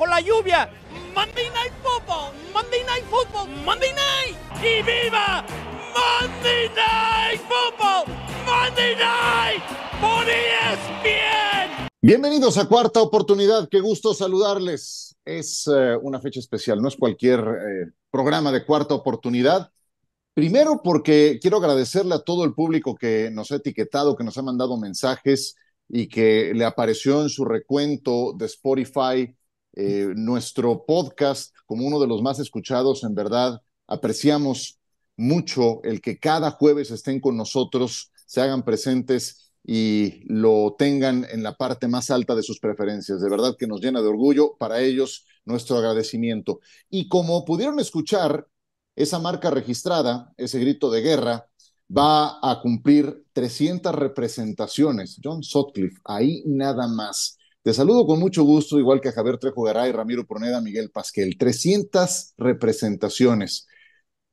bajo la lluvia. Monday Night Football, Monday Night Football, Monday Night. ¡Y viva Monday Night Football, Monday Night por ESPN! Bienvenidos a Cuarta Oportunidad, qué gusto saludarles. Es una fecha especial, no es cualquier programa de Cuarta Oportunidad. Primero porque quiero agradecerle a todo el público que nos ha etiquetado, que nos ha mandado mensajes y que le apareció en su recuento de Spotify nuestro podcast como uno de los más escuchados. En verdad, apreciamos mucho el que cada jueves estén con nosotros, se hagan presentes y lo tengan en la parte más alta de sus preferencias. De verdad que nos llena de orgullo. Para ellos, nuestro agradecimiento. Y como pudieron escuchar, esa marca registrada, ese grito de guerra, va a cumplir 300 representaciones. John Sutcliffe, ahí nada más. Te saludo con mucho gusto, igual que a Javier Trejo Garay, Ramiro Poneda, Miguel Pasquel. 300 representaciones.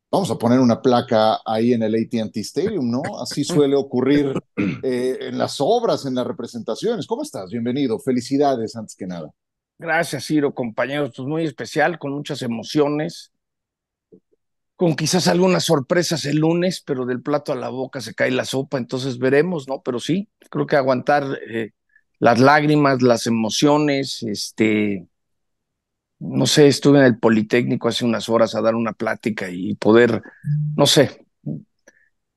Vamos a poner una placa ahí en el AT&T Stadium, ¿no? Así suele ocurrir en las obras, en las representaciones. ¿Cómo estás? Bienvenido. Felicidades, antes que nada. Gracias, Ciro, compañeros. Esto es muy especial, con muchas emociones, con quizás algunas sorpresas el lunes, pero del plato a la boca se cae la sopa, entonces veremos, ¿no? Pero sí, creo que aguantar las lágrimas, las emociones, no sé, estuve en el Politécnico hace unas horas a dar una plática y poder, no sé.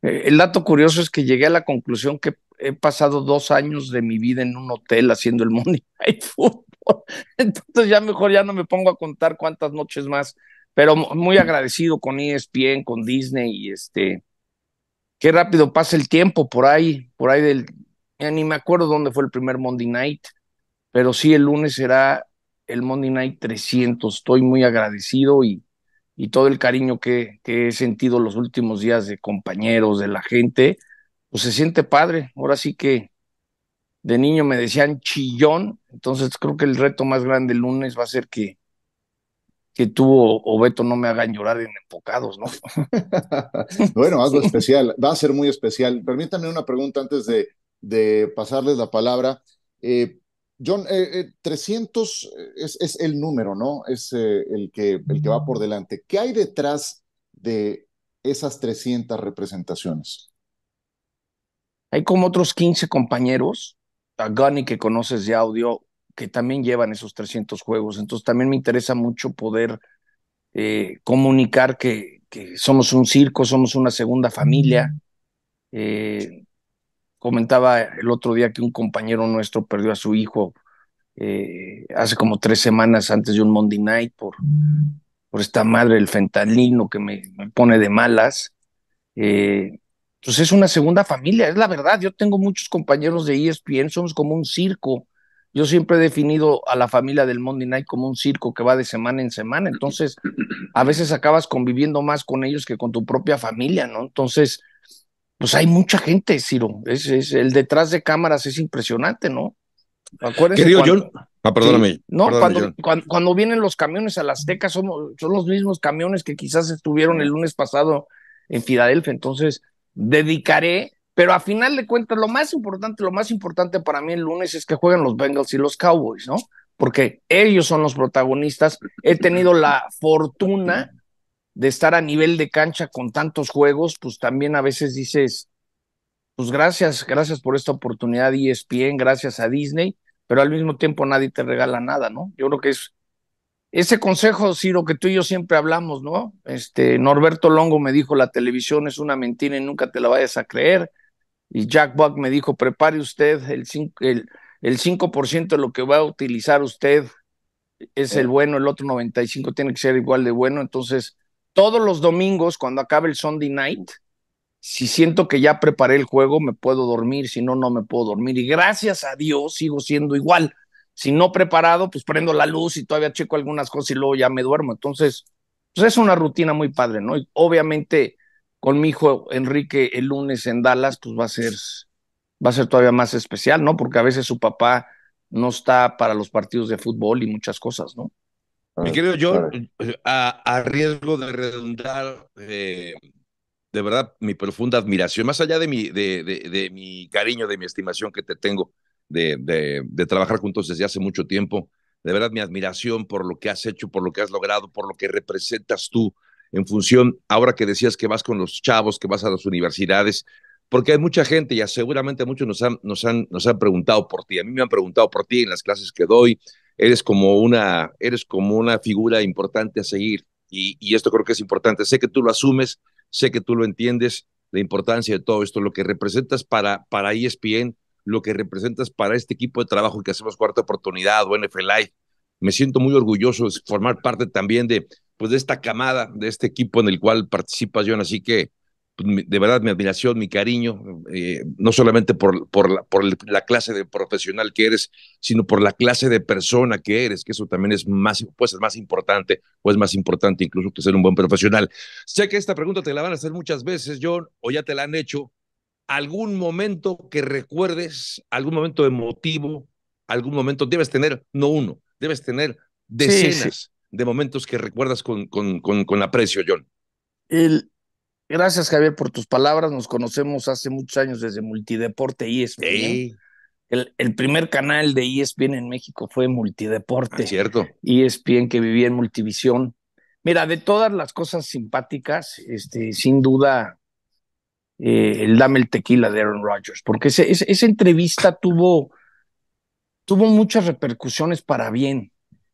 El dato curioso es que llegué a la conclusión que he pasado 2 años de mi vida en un hotel haciendo el Monday Night Football, entonces ya mejor ya no me pongo a contar cuántas noches más. Pero muy agradecido con ESPN, con Disney, y qué rápido pasa el tiempo por ahí del, ya ni me acuerdo dónde fue el primer Monday Night, pero sí el lunes será el Monday Night 300, estoy muy agradecido y todo el cariño que he sentido los últimos días de compañeros, de la gente, pues se siente padre. Ahora sí que de niño me decían chillón, entonces creo que el reto más grande el lunes va a ser que tú o Beto no me hagan llorar en Enfocados, ¿no? Bueno, algo especial, va a ser muy especial. Permítanme una pregunta antes de pasarles la palabra. John, 300 es el número, ¿no? Es el que va por delante. ¿Qué hay detrás de esas 300 representaciones? Hay como otros 15 compañeros, a Gunny que conoces de audio, que también llevan esos 300 juegos. Entonces también me interesa mucho poder comunicar que somos un circo, somos una segunda familia. Comentaba el otro día que un compañero nuestro perdió a su hijo hace como 3 semanas antes de un Monday Night por esta madre del fentanilo que me pone de malas. Pues es una segunda familia, es la verdad. Yo tengo muchos compañeros de ESPN, somos como un circo. Yo siempre he definido a la familia del Monday Night como un circo que va de semana en semana, entonces a veces acabas conviviendo más con ellos que con tu propia familia, ¿no? Entonces, pues hay mucha gente, Ciro, es el detrás de cámaras es impresionante, ¿no? ¿Acuérdense? Querido John, perdóname. Sí, no, perdóname, cuando vienen los camiones a la Azteca son los mismos camiones que quizás estuvieron el lunes pasado en Filadelfia, entonces dedicaré. Pero a final de cuentas, lo más importante para mí el lunes es que jueguen los Bengals y los Cowboys, ¿no? Porque ellos son los protagonistas. He tenido la fortuna de estar a nivel de cancha con tantos juegos, pues también a veces dices, pues gracias por esta oportunidad ESPN, gracias a Disney, pero al mismo tiempo nadie te regala nada, ¿no? Yo creo que es ese consejo, Ciro, que tú y yo siempre hablamos, ¿no? Norberto Longo me dijo, la televisión es una mentira y nunca te la vayas a creer. Y Jack Buck me dijo, prepare usted el 5% de lo que va a utilizar usted es el bueno, el otro 95% tiene que ser igual de bueno. Entonces, todos los domingos, cuando acabe el Sunday Night, si siento que ya preparé el juego, me puedo dormir, si no, no me puedo dormir. Y gracias a Dios sigo siendo igual. Si no preparado, pues prendo la luz y todavía checo algunas cosas y luego ya me duermo. Entonces, pues es una rutina muy padre, ¿no? Y obviamente con mi hijo Enrique el lunes en Dallas, pues va a ser todavía más especial, ¿no? Porque a veces su papá no está para los partidos de fútbol y muchas cosas, ¿no? Mi querido John, a riesgo de redundar, de verdad, mi profunda admiración, más allá de mi cariño, de mi estimación que te tengo de trabajar juntos desde hace mucho tiempo, de verdad mi admiración por lo que has hecho, por lo que has logrado, por lo que representas tú en función, ahora que decías que vas con los chavos, que vas a las universidades, porque hay mucha gente, y seguramente muchos nos han preguntado por ti, a mí me han preguntado por ti en las clases que doy, eres como una figura importante a seguir, y esto creo que es importante, sé que tú lo asumes, sé que tú lo entiendes, la importancia de todo esto, lo que representas para ESPN, lo que representas para este equipo de trabajo que hacemos Cuarta Oportunidad o NFL Live. Me siento muy orgulloso de formar parte también de esta camada, de este equipo en el cual participas, John, así que de verdad mi admiración, mi cariño, no solamente por la clase de profesional que eres, sino por la clase de persona que eres, que eso también es más, pues, es más importante, o es más importante incluso que ser un buen profesional. Sé que esta pregunta te la van a hacer muchas veces, John, o ya te la han hecho. ¿Algún momento que recuerdes, algún momento emotivo, algún momento? Debes tener, no uno, debes tener decenas de momentos que recuerdas con aprecio, John. Gracias, Javier, por tus palabras. Nos conocemos hace muchos años desde Multideporte y ESPN. Hey. El primer canal de ESPN en México fue Multideporte. Es cierto. ESPN, que vivía en Multivisión. Mira, de todas las cosas simpáticas, sin duda... el Dame el Tequila de Aaron Rodgers, porque esa entrevista tuvo muchas repercusiones para bien,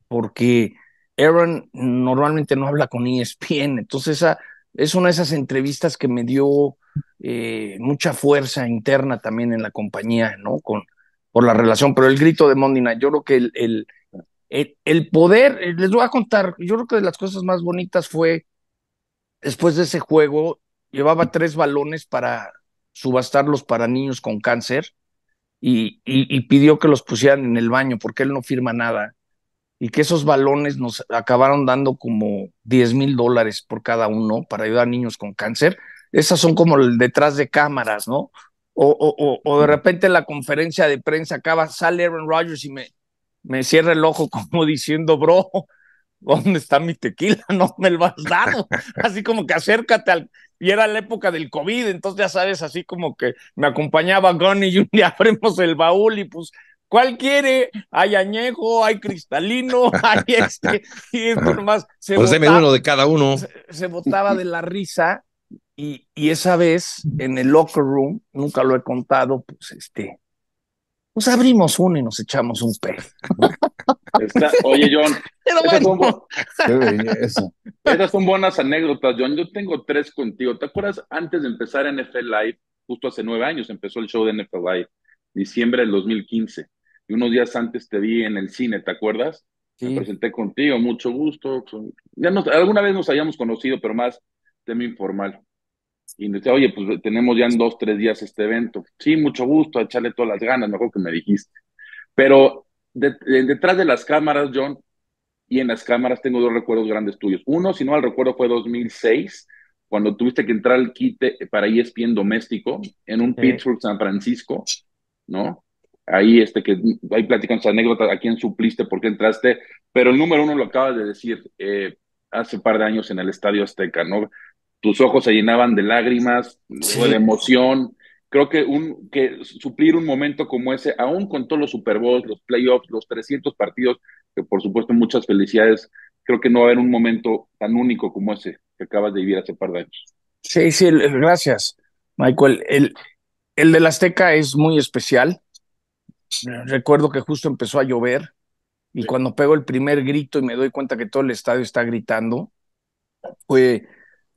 porque Aaron normalmente no habla con ESPN, entonces esa es una de esas entrevistas que me dio mucha fuerza interna también en la compañía, ¿no? Por la relación, pero el grito de Monday Night, yo creo que el poder, les voy a contar, yo creo que de las cosas más bonitas fue, después de ese juego, llevaba 3 balones para subastarlos para niños con cáncer y pidió que los pusieran en el baño porque él no firma nada y que esos balones nos acabaron dando como $10,000 por cada uno para ayudar a niños con cáncer. Esas son como el detrás de cámaras, ¿no? O de repente en la conferencia de prensa sale Aaron Rodgers y me cierra el ojo como diciendo, bro, ¿dónde está mi tequila? No me lo has dado. Así como que acércate al... Y era la época del COVID, entonces ya sabes, así como que me acompañaba Gunny y un día abrimos el baúl y pues, ¿cuál quiere? Hay añejo, hay cristalino, hay y esto nomás. Pues deme uno de cada uno. Se botaba de la risa y esa vez en el locker room, nunca lo he contado, pues pues abrimos uno y nos echamos un pez. Oye, John, esas son buenas anécdotas, John. Yo tengo 3 contigo. ¿Te acuerdas antes de empezar NFL Live? Justo hace 9 años empezó el show de NFL Live, diciembre del 2015. Y unos días antes te vi en el cine, ¿te acuerdas? Sí. Me presenté contigo, mucho gusto. Ya alguna vez nos habíamos conocido, pero más tema informal. Y me decía, oye, pues tenemos ya en 2, 3 días este evento. Sí, mucho gusto, echarle todas las ganas, mejor que me dijiste. Pero... detrás de las cámaras, John, y en las cámaras tengo 2 recuerdos grandes tuyos. Uno, si no mal recuerdo, fue 2006, cuando tuviste que entrar al quite para ESPN doméstico, en un Pittsburgh, San Francisco, ¿no? Ahí, ahí platican sus anécdotas, a quién supliste, por qué entraste, pero el número 1 lo acabas de decir hace un par de años en el Estadio Azteca, ¿no? Tus ojos se llenaban de lágrimas, de emoción. Creo que suplir un momento como ese, aún con todos los Super Bowls, los playoffs, los 300 partidos, que por supuesto muchas felicidades, creo que no va a haber un momento tan único como ese que acabas de vivir hace par de años. Sí, sí, gracias, Michael. El del Azteca es muy especial. Recuerdo que justo empezó a llover y cuando pego el primer grito y me doy cuenta que todo el estadio está gritando, fue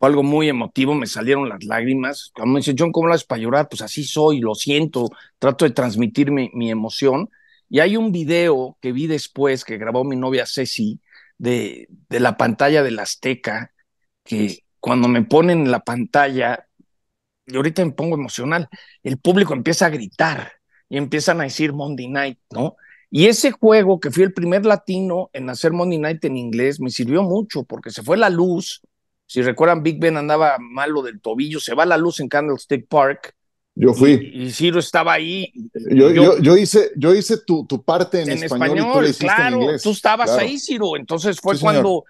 algo muy emotivo, me salieron las lágrimas. Cuando me dice, John, ¿cómo lo haces para llorar? Pues así soy, lo siento, trato de transmitir mi emoción. Y hay un video que vi después, que grabó mi novia Ceci, de la pantalla del Azteca, que cuando me ponen en la pantalla, y ahorita me pongo emocional, el público empieza a gritar y empiezan a decir Monday Night, ¿no? Y ese juego, que fui el primer latino en hacer Monday Night en inglés, me sirvió mucho porque se fue la luz. Si recuerdan, Big Ben andaba malo del tobillo, se va la luz en Candlestick Park. Yo fui. Y Ciro estaba ahí. Yo hice tu parte en español y tú la hiciste en inglés. Tú estabas ahí, Ciro. Entonces fue cuando...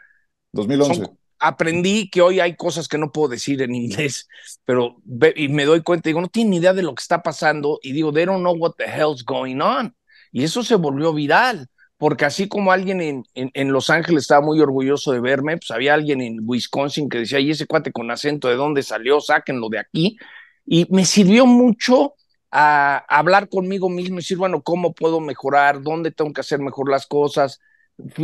2011. Aprendí que hoy hay cosas que no puedo decir en inglés, pero me doy cuenta, digo, no tienen ni idea de lo que está pasando, y digo, they don't know what the hell's going on. Y eso se volvió viral. porque así como alguien en Los Ángeles estaba muy orgulloso de verme, pues había alguien en Wisconsin que decía, ¿y ese cuate con acento de dónde salió? Sáquenlo de aquí. Y me sirvió mucho a hablar conmigo mismo y decir, bueno, ¿cómo puedo mejorar? ¿Dónde tengo que hacer mejor las cosas?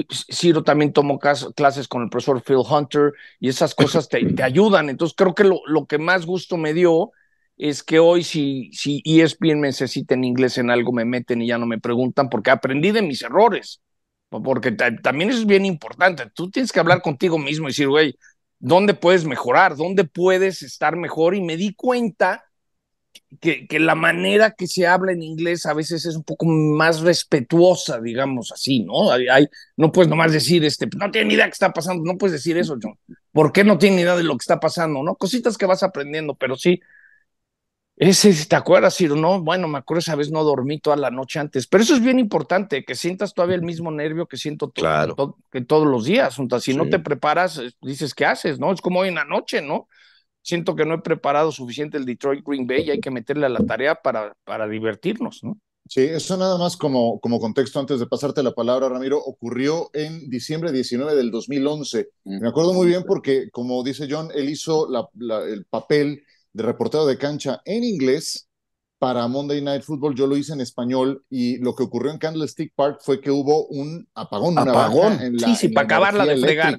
Ciro también tomó clases con el profesor Phil Hunter y esas cosas te ayudan. Entonces creo que lo que más gusto me dio es que hoy si ESPN me necesita en inglés en algo, me meten y ya no me preguntan porque aprendí de mis errores, porque también eso es bien importante. Tú tienes que hablar contigo mismo y decir, güey, ¿dónde puedes mejorar? ¿Dónde puedes estar mejor? Y me di cuenta que la manera que se habla en inglés a veces es un poco más respetuosa, digamos así, ¿no? No puedes nomás decir, no tiene ni idea de qué está pasando, no puedes decir eso, John. ¿Por qué no tiene ni idea de lo que está pasando, no? Cositas que vas aprendiendo, pero sí. ¿Te acuerdas, Ciro? No, bueno, me acuerdo esa vez no dormí toda la noche antes, pero eso es bien importante, que sientas todavía el mismo nervio que siento claro. Que todos los días. O sea, si sí. No te preparas, dices, ¿qué haces? ¿No? Es como hoy en la noche, ¿no? Siento que no he preparado suficiente el Detroit Green Bay y hay que meterle a la tarea para divertirnos, ¿no? Sí, eso nada más como contexto antes de pasarte la palabra, Ramiro, ocurrió en diciembre 19 del 2011. Me acuerdo muy bien porque, como dice John, él hizo el papel de reportero de cancha en inglés para Monday Night Football. Yo lo hice en español y lo que ocurrió en Candlestick Park fue que hubo un apagón. Una en la, sí, en para acabarla de fregar.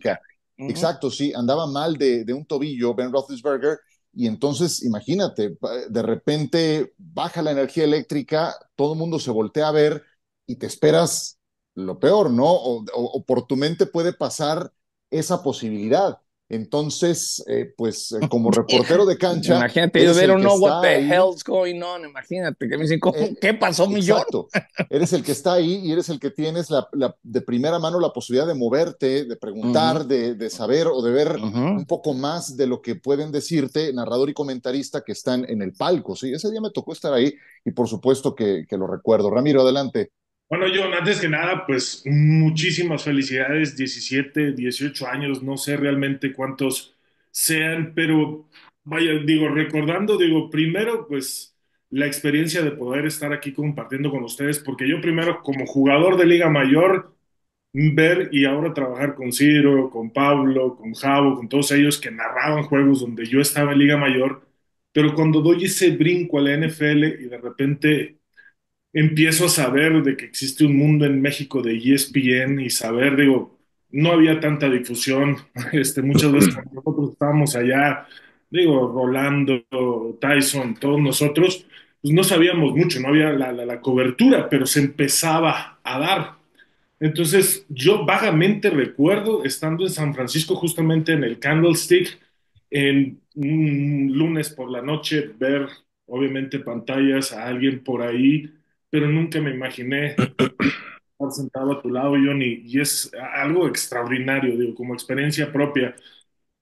Uh-huh. Exacto, sí, andaba mal de un tobillo Ben Roethlisberger, y entonces imagínate, de repente baja la energía eléctrica, todo el mundo se voltea a ver y te esperas lo peor, ¿no? O por tu mente puede pasar esa posibilidad. Entonces, como reportero de cancha... Imagínate, yo vieron, no, what the hell's going on, imagínate, que me dicen, ¿qué pasó, mi John? Exacto, eres el que está ahí y eres el que tienes de primera mano la posibilidad de moverte, de preguntar, uh-huh. de saber o de ver uh-huh. un poco más de lo que pueden decirte narrador y comentarista que están en el palco, ¿sí? Ese día me tocó estar ahí y por supuesto que lo recuerdo. Ramiro, adelante. Bueno, John, antes que nada, pues muchísimas felicidades, 17, 18 años, no sé realmente cuántos sean, pero vaya, recordando, primero, pues la experiencia de poder estar aquí compartiendo con ustedes, porque yo primero como jugador de Liga Mayor, ver y ahora trabajar con Ciro, con Pablo, con Javo, con todos ellos que narraban juegos donde yo estaba en Liga Mayor, pero cuando doy ese brinco a la NFL y de repente... empiezo a saber de que existe un mundo en México de ESPN y saber, no había tanta difusión, muchas veces cuando nosotros estábamos allá, Rolando, Tyson, todos nosotros, pues no sabíamos mucho, no había la cobertura, pero se empezaba a dar. Entonces, yo vagamente recuerdo estando en San Francisco, justamente en el Candlestick, en un lunes por la noche, ver obviamente pantallas a alguien por ahí, pero nunca me imaginé estar sentado a tu lado, John, y es algo extraordinario, como experiencia propia.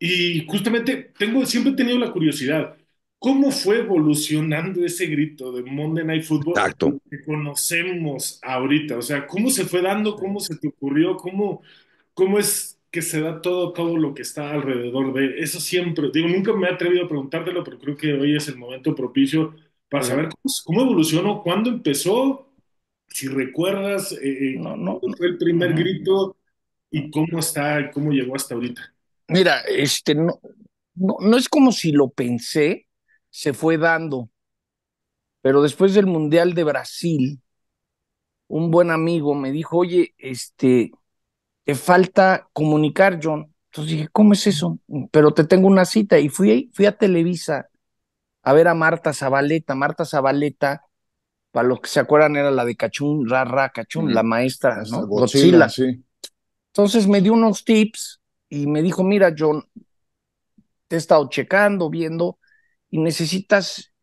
Y justamente siempre he tenido la curiosidad, ¿cómo fue evolucionando ese grito de Monday Night Football Exacto. que conocemos ahorita? O sea, ¿cómo se fue dando? ¿Cómo se te ocurrió? ¿Cómo es que se da todo lo que está alrededor de eso? Siempre, nunca me he atrevido a preguntártelo, pero creo que hoy es el momento propicio para saber cómo evolucionó, cuándo empezó, si recuerdas, cuándo fue el primer grito y cómo llegó hasta ahorita. Mira, no es como si lo pensé, se fue dando, pero después del Mundial de Brasil, un buen amigo me dijo, oye, te falta comunicar, John. Entonces dije, ¿cómo es eso? Pero te tengo una cita, y fui a Televisa a ver a Marta Zabaleta. Marta Zabaleta, para los que se acuerdan, era la de Cachún, Rara Cachún, la maestra, ¿no? Godzilla. Sí. Entonces me dio unos tips y me dijo, mira, John, te he estado checando, viendo, y necesitas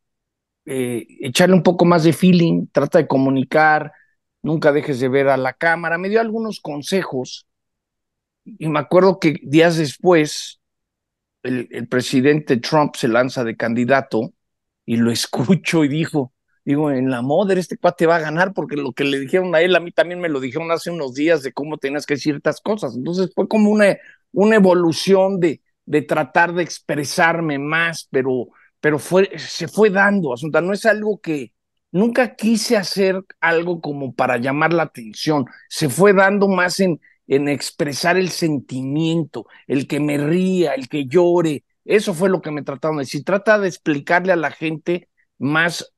echarle un poco más de feeling, trata de comunicar, nunca dejes de ver a la cámara. Me dio algunos consejos y me acuerdo que días después... El presidente Trump se lanza de candidato y lo escucho y digo, en la madre, este cuate va a ganar, porque lo que le dijeron a él, a mí también me lo dijeron hace unos días de cómo tenías que decir ciertas cosas. Entonces fue como una evolución de tratar de expresarme más, pero se fue dando, Asunta. No es algo que, nunca quise hacer algo como para llamar la atención. Se fue dando más en expresar el sentimiento, el que me ría, el que llore. Eso fue lo que me trataron de decir. Trata de explicarle a la gente más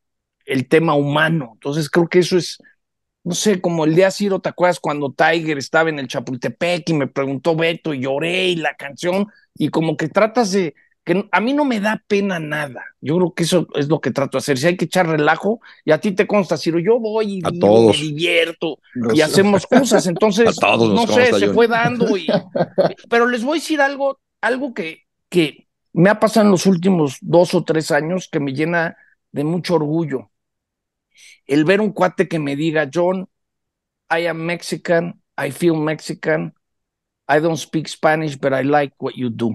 el tema humano. Entonces creo que eso es, no sé, como el día Ciro, ¿te acuerdas cuando Tiger estaba en el Chapultepec y me preguntó Beto y lloré y la canción? Y como que tratas de... que a mí no me da pena nada. Yo creo que eso es lo que trato de hacer. Si hay que echar relajo, y a ti te consta, Ciro, yo voy y me divierto y hacemos cosas. Entonces, no sé, se fue dando. Pero les voy a decir algo que me ha pasado en los últimos 2 o 3 años que me llena de mucho orgullo. El ver un cuate que me diga, John, I am Mexican, I feel Mexican, I don't speak Spanish, but I like what you do.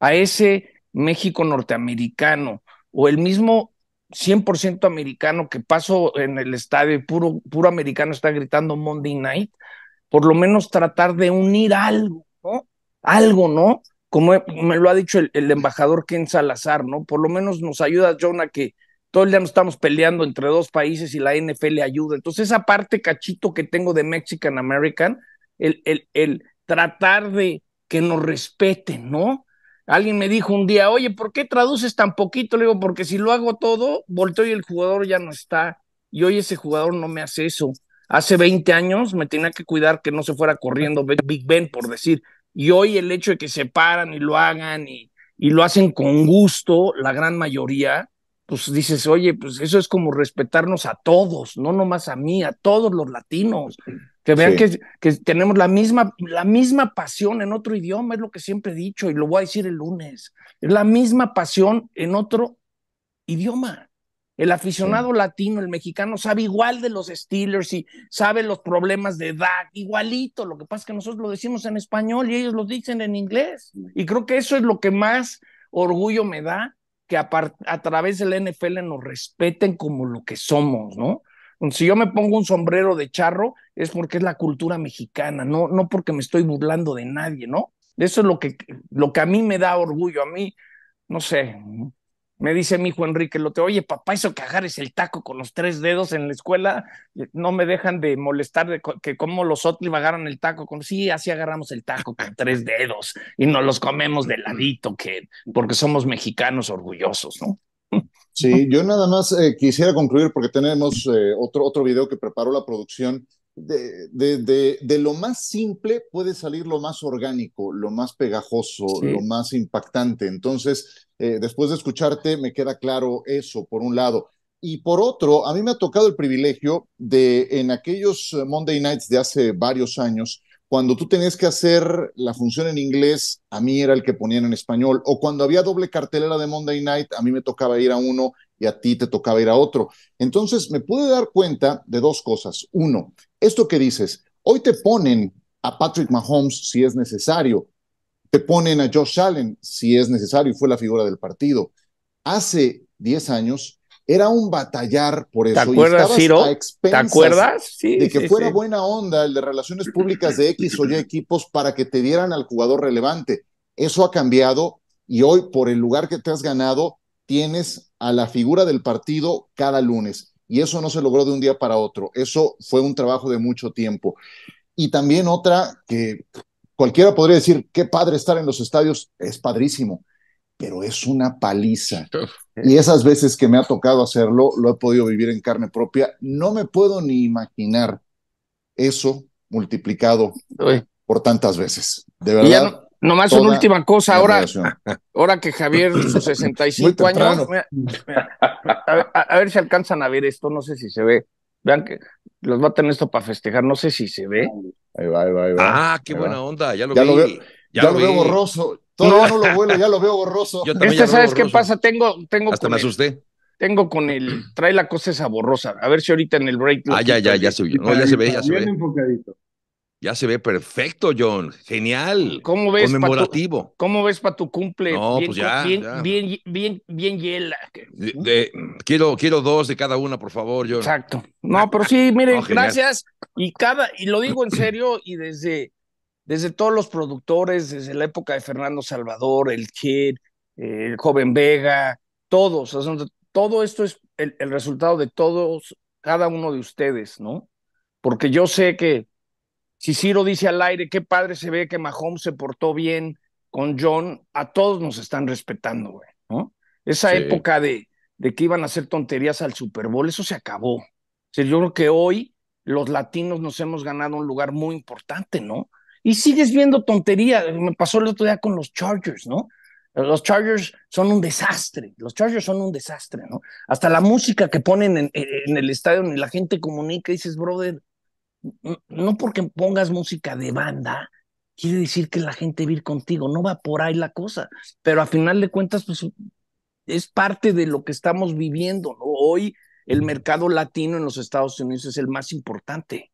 A ese México norteamericano o el mismo 100% americano que paso en el estadio y puro americano está gritando Monday Night, por lo menos tratar de unir algo, ¿no? Algo, ¿no? Como me lo ha dicho el embajador Ken Salazar, ¿no? Por lo menos nos ayuda, John, a que todo el día nos estamos peleando entre 2 países y la NFL ayuda. Entonces esa parte cachito que tengo de Mexican American, el tratar de que nos respeten, ¿no? Alguien me dijo un día, oye, ¿por qué traduces tan poquito? Le digo, porque si lo hago todo, volteo y el jugador ya no está. Y hoy ese jugador no me hace eso. Hace 20 años me tenía que cuidar que no se fuera corriendo Big Ben, por decir. Y hoy el hecho de que se paran y lo hagan y lo hacen con gusto, la gran mayoría, pues dices, oye, pues eso es como respetarnos a todos, no nomás a mí, a todos los latinos. Que vean sí, que tenemos la misma pasión en otro idioma, es lo que siempre he dicho y lo voy a decir el lunes. Es la misma pasión en otro idioma. El aficionado latino, el mexicano, sabe igual de los Steelers y sabe los problemas de edad, igualito. Lo que pasa es que nosotros lo decimos en español y ellos lo dicen en inglés. Y creo que eso es lo que más orgullo me da, que a través de la NFL nos respeten como lo que somos, ¿no? Si yo me pongo un sombrero de charro es porque es la cultura mexicana, no porque me estoy burlando de nadie, ¿no? Eso es lo que a mí me da orgullo. A mí, no sé, me dice mi hijo Enrique, oye, papá, eso que agarres el taco con los 3 dedos en la escuela, no me dejan de molestar de que como los Sutcliffe agarran el taco sí, así agarramos el taco con 3 dedos y nos los comemos de ladito, porque somos mexicanos orgullosos, ¿no? Sí, yo nada más quisiera concluir porque tenemos otro video que preparó la producción. De lo más simple puede salir lo más orgánico, lo más pegajoso, lo más impactante. Entonces, después de escucharte me queda claro eso, por un lado. Y por otro, a mí me ha tocado el privilegio de, en aquellos Monday Nights de hace varios años, cuando tú tenías que hacer la función en inglés, a mí era el que ponían en español. O cuando había doble cartelera de Monday Night, a mí me tocaba ir a uno y a ti te tocaba ir a otro. Entonces, me pude dar cuenta de 2 cosas. 1, esto que dices, hoy te ponen a Patrick Mahomes si es necesario. Te ponen a Josh Allen si es necesario. Fue la figura del partido. Hace 10 años... era un batallar por eso. ¿Te acuerdas, Ciro? ¿Te acuerdas? Sí, de que fuera buena onda el de relaciones públicas de X o Y equipos para que te dieran al jugador relevante. Eso ha cambiado y hoy, por el lugar que te has ganado, tienes a la figura del partido cada lunes. Y eso no se logró de un día para otro. Eso fue un trabajo de mucho tiempo. Y también otra que cualquiera podría decir, qué padre estar en los estadios, es padrísimo. Pero es una paliza. Y esas veces que me ha tocado hacerlo, lo he podido vivir en carne propia. No me puedo ni imaginar eso multiplicado por tantas veces. De verdad. Y ya nomás una última cosa. Ahora que Javier, sus 65 años... Mira, a ver si alcanzan a ver esto. No sé si se ve. Vean que los va a tener esto para festejar. No sé si se ve. Ahí va. Ah, qué buena onda. Ya lo veo borroso. Todavía no lo vuelo, ya lo veo borroso. ¿Sabes qué pasa? Tengo hasta me asusté. Tengo con el... trae la cosa esa borrosa. A ver si ahorita en el break... Ya se vio. No, ya se ve. Bien enfocadito. Ya se ve perfecto, John. Genial. ¿Cómo ves? Conmemorativo. ¿Cómo ves para tu cumple? No, bien, pues ya. Bien hiela. Quiero 2 de cada una, por favor, John. Exacto. No, pero sí, miren, gracias. Y lo digo en serio y desde todos los productores, desde la época de Fernando Salvador, el Kid, el Joven Vega, todos. todo esto es el resultado de todos, cada uno de ustedes, ¿no? Porque yo sé que si Ciro dice al aire qué padre se ve que Mahomes se portó bien con John, a todos nos están respetando, güey, ¿no? Esa época de que iban a hacer tonterías al Super Bowl, eso se acabó. O sea, yo creo que hoy los latinos nos hemos ganado un lugar muy importante, ¿no? Y sigues viendo tonterías. Me pasó el otro día con los Chargers, ¿no? Los Chargers son un desastre. Los Chargers son un desastre, ¿no? Hasta la música que ponen en el estadio, ni la gente comunica, y dices, brother, no porque pongas música de banda quiere decir que la gente va a ir contigo. No va por ahí la cosa. Pero a final de cuentas, pues, es parte de lo que estamos viviendo, ¿no? Hoy el mercado latino en los Estados Unidos es el más importante.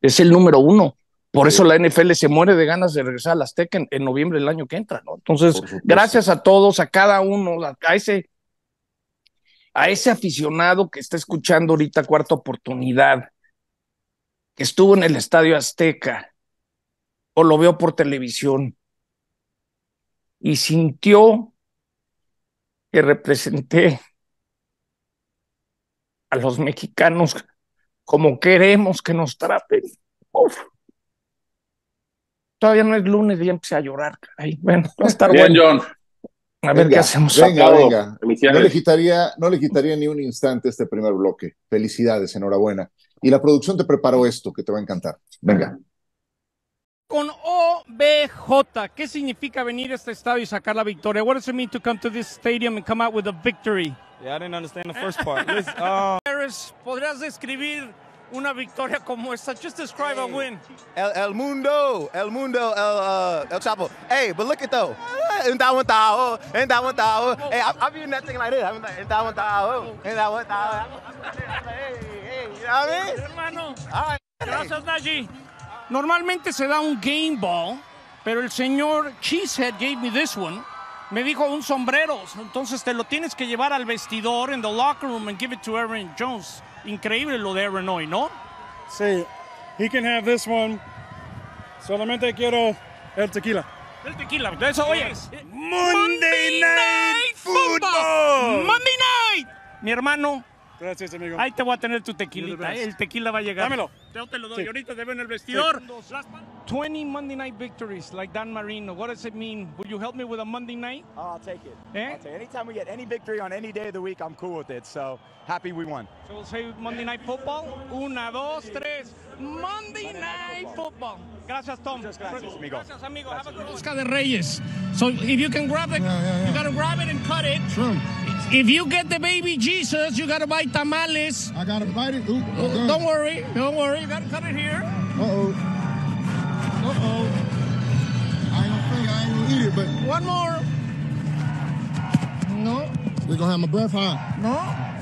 Es el número uno. Por eso la NFL se muere de ganas de regresar a la Azteca en noviembre del año que entra, ¿no? Entonces, gracias a todos, a cada uno, a ese aficionado que está escuchando ahorita Cuarta Oportunidad, que estuvo en el Estadio Azteca, o lo veo por televisión, y sintió que representé a los mexicanos como queremos que nos traten. Uf. Todavía no es lunes, ya empecé a llorar, caray. Bueno, va a estar bien, bueno. John. A ver, venga, qué hacemos. Venga. No le quitaría ni un instante este primer bloque. Felicidades, enhorabuena. Y la producción te preparó esto, que te va a encantar. Venga. Con OBJ, ¿qué significa venir a este estadio y sacar la victoria? What does it mean to come to this stadium and come out with a victory? Yeah, I didn't understand the first part. ¿Podrías describir una victoria como esta? Just describe a win. El mundo, el Chapo. Hey, but look at though. En that one tao. Hey, I've been nothing like this. I've been like, en that one tao. Hey, you know what I mean? Hermano. All right. Gracias, Najee. Normalmente se da un game ball, pero el señor Cheesehead gave me this one. Me dijo un sombrero, entonces te lo tienes que llevar al vestidor, en the locker room, and give it to Aaron Jones. Increíble lo de Aaron hoy, ¿no? Sí, he can have this one. Solamente quiero el tequila. El tequila, eso hoy es. Monday Night Football. Monday Night. Mi hermano. Gracias, amigo. Ahí te voy a tener tu tequilita. El tequila va a llegar. Dámelo. Yo te lo doy. Sí. Ahorita te veo en el vestidor. Sí. 20 Monday night victories like Dan Marino. What does it mean? Will you help me with a Monday night? I'll take it. I'll take it. Anytime we get any victory on any day of the week, I'm cool with it. So happy we won. So we'll say Monday night football. Una, dos, tres. Monday night football. Gracias, Tom. Gracias, amigo. Gracias, amigo. Have a good Oscar de Reyes. So if you can grab it, you gotta grab it and cut it. Sure. If you get the baby Jesus, you gotta buy tamales. I gotta buy it. Ooh, oh, don't worry. You gotta cut it here. Uh oh. I ain't gonna eat it, but one more. No. We're gonna have my breath high. No.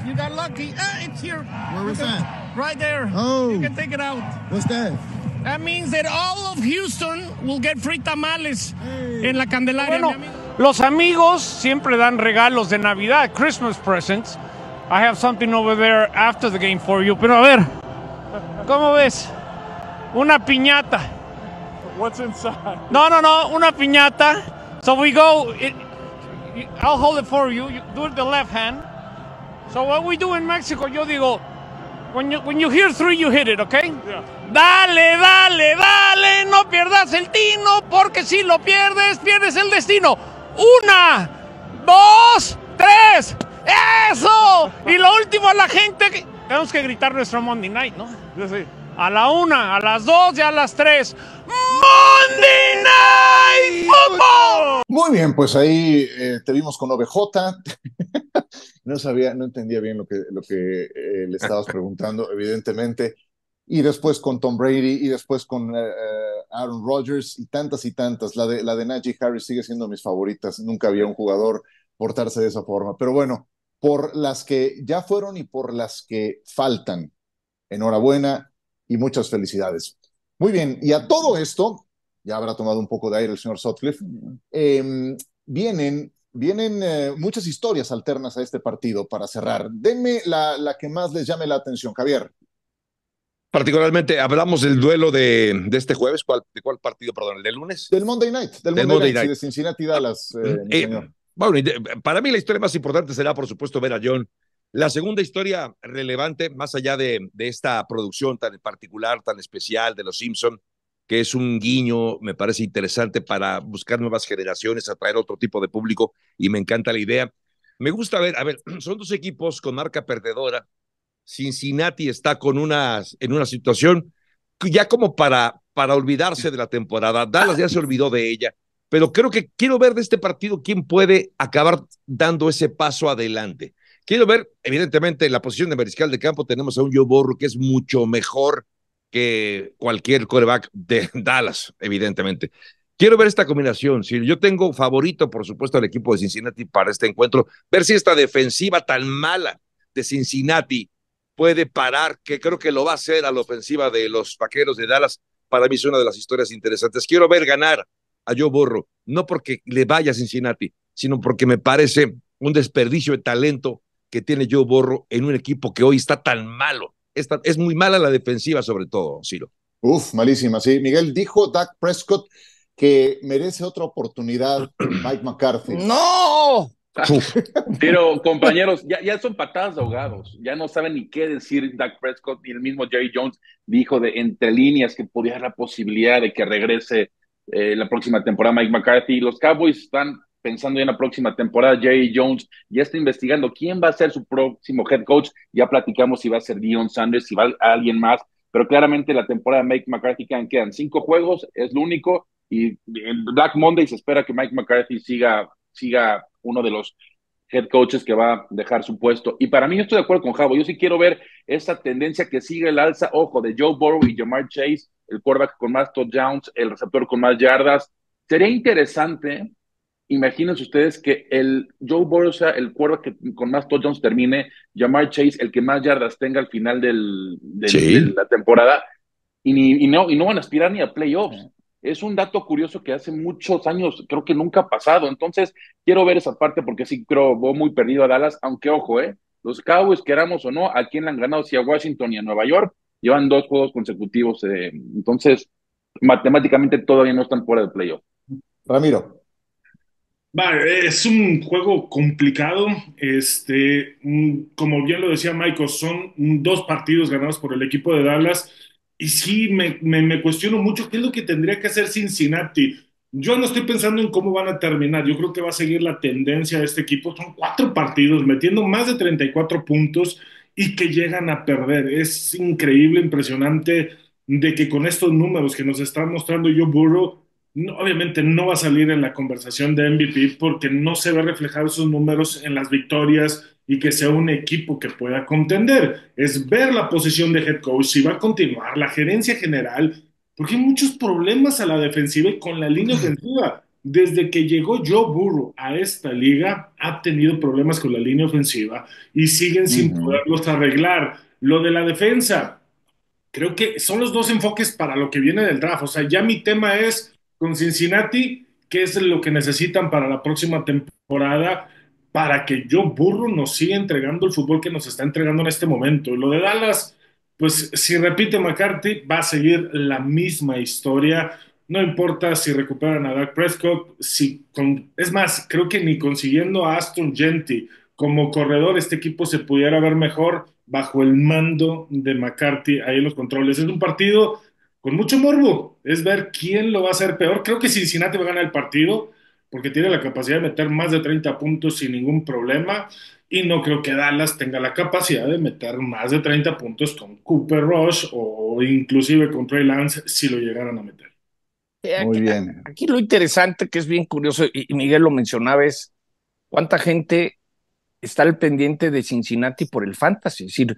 You got lucky. It's here. Where was that? Right there. Oh. You can take it out. What's that? That means that all of Houston will get free tamales en la Candelaria. Bueno. Los amigos siempre dan regalos de Navidad, Christmas presents. I have something over there after the game for you. Pero a ver, ¿cómo ves? Una piñata. What's inside? No, una piñata. So we go, I'll hold it for you. You do it the left hand. So what we do in Mexico, yo digo, when you hear three, you hit it, okay? Yeah. Dale, no pierdas el tino, porque si lo pierdes, pierdes el destino. 1, 2, 3. ¡Eso! Y lo último a la gente. Tenemos que gritar nuestro Monday Night, ¿no? Sí. A la 1, a las 2 y a las 3. ¡Monday Night Football! Muy bien, pues ahí te vimos con OBJ. No entendía bien lo que le estabas preguntando, evidentemente. Y después con Tom Brady, y después con Aaron Rodgers, y tantas. La de Najee Harris sigue siendo mis favoritas. Nunca había un jugador portarse de esa forma. Pero bueno, por las que ya fueron y por las que faltan, enhorabuena y muchas felicidades. Muy bien, y a todo esto, ya habrá tomado un poco de aire el señor Sutcliffe, vienen muchas historias alternas a este partido para cerrar. Denme la que más les llame la atención, Javier. Particularmente, hablamos del duelo de este jueves. ¿De cuál partido, perdón? ¿El de lunes? Del Monday Night. De Cincinnati, Dallas. Bueno, para mí la historia más importante será, por supuesto, ver a John La segunda historia relevante, más allá de esta producción tan particular, tan especial de Los Simpson, que es un guiño, me parece interesante para buscar nuevas generaciones, atraer otro tipo de público, y me encanta la idea. Me gusta ver, a ver, son dos equipos con marca perdedora. Cincinnati está con en una situación ya como para olvidarse de la temporada. Dallas ya se olvidó de ella, pero creo que quiero ver de este partido quién puede acabar dando ese paso adelante. Quiero ver, evidentemente, en la posición de mariscal de campo tenemos a un Joe Burrow que es mucho mejor que cualquier quarterback de Dallas, evidentemente. Quiero ver esta combinación. Si yo tengo favorito, por supuesto, al equipo de Cincinnati para este encuentro, ver si esta defensiva tan mala de Cincinnati puede parar, que creo que lo va a hacer, a la ofensiva de los Vaqueros de Dallas. Para mí es una de las historias interesantes. Quiero ver ganar a Joe Burrow, no porque le vaya a Cincinnati, sino porque me parece un desperdicio de talento que tiene Joe Burrow en un equipo que hoy está tan malo. Es muy mala la defensiva, sobre todo, Ciro. Uf, malísima, sí. Miguel, dijo Dak Prescott que merece otra oportunidad Mike McCarthy. ¡No! Pero, compañeros, ya son patadas de ahogados. Ya no saben ni qué decir Dak Prescott, y el mismo Jerry Jones dijo de entre líneas que podía haber la posibilidad de que regrese la próxima temporada Mike McCarthy. Los Cowboys están pensando en la próxima temporada. Jerry Jones ya está investigando quién va a ser su próximo head coach. Ya platicamos si va a ser Deion Sanders, si va a alguien más, pero claramente la temporada de Mike McCarthy quedan 5 juegos, es lo único, y en Black Monday se espera que Mike McCarthy siga uno de los head coaches que va a dejar su puesto. Y para mí, yo estoy de acuerdo con Javo, yo sí quiero ver esa tendencia que sigue el alza, ojo, de Joe Burrow y Jamar Chase, el quarterback con más touchdowns, el receptor con más yardas. Sería interesante, imagínense ustedes, que el Joe Burrow sea el quarterback que con más touchdowns termine, Jamar Chase el que más yardas tenga al final de la temporada, y no van a aspirar ni a playoffs. Es un dato curioso que hace muchos años creo que nunca ha pasado. Entonces quiero ver esa parte, porque sí creo voy muy perdido a Dallas, aunque ojo, los Cowboys, queramos o no, ¿a quién le han ganado? Si a Washington y a Nueva York, llevan 2 juegos consecutivos, entonces matemáticamente todavía no están fuera de playoff. Ramiro. Vale, es un juego complicado, como bien lo decía Michael, son 2 partidos ganados por el equipo de Dallas, y sí, me cuestiono mucho qué es lo que tendría que hacer Cincinnati. Yo no estoy pensando en cómo van a terminar, yo creo que va a seguir la tendencia de este equipo, son 4 partidos, metiendo más de 34 puntos y que llegan a perder. Es increíble, impresionante, de que con estos números que nos está mostrando Joe Burrow, no, obviamente no va a salir en la conversación de MVP, porque no se ve reflejado esos números en las victorias y que sea un equipo que pueda contender. Es ver la posición de head coach, si va a continuar, la gerencia general, porque hay muchos problemas a la defensiva y con la línea ofensiva. Desde que llegó Joe Burrow a esta liga, ha tenido problemas con la línea ofensiva y siguen sin poderlos arreglar. Lo de la defensa, creo que son los 2 enfoques para lo que viene del draft. O sea, ya mi tema es con Cincinnati, que es lo que necesitan para la próxima temporada, para que Joe Burrow nos siga entregando el fútbol que nos está entregando en este momento. Y lo de Dallas, pues si repite McCarthy, va a seguir la misma historia. No importa si recuperan a Dak Prescott, es más, creo que ni consiguiendo a Ashton Genty como corredor, este equipo se pudiera ver mejor bajo el mando de McCarthy ahí en los controles. Es un partido con mucho morbo, es ver quién lo va a hacer peor. Creo que Cincinnati va a ganar el partido, porque tiene la capacidad de meter más de 30 puntos sin ningún problema, y no creo que Dallas tenga la capacidad de meter más de 30 puntos con Cooper Rush, o inclusive con Trey Lance, si lo llegaran a meter. Muy bien. Aquí lo interesante, que es bien curioso, y Miguel lo mencionaba, es cuánta gente está al pendiente de Cincinnati por el fantasy, es decir,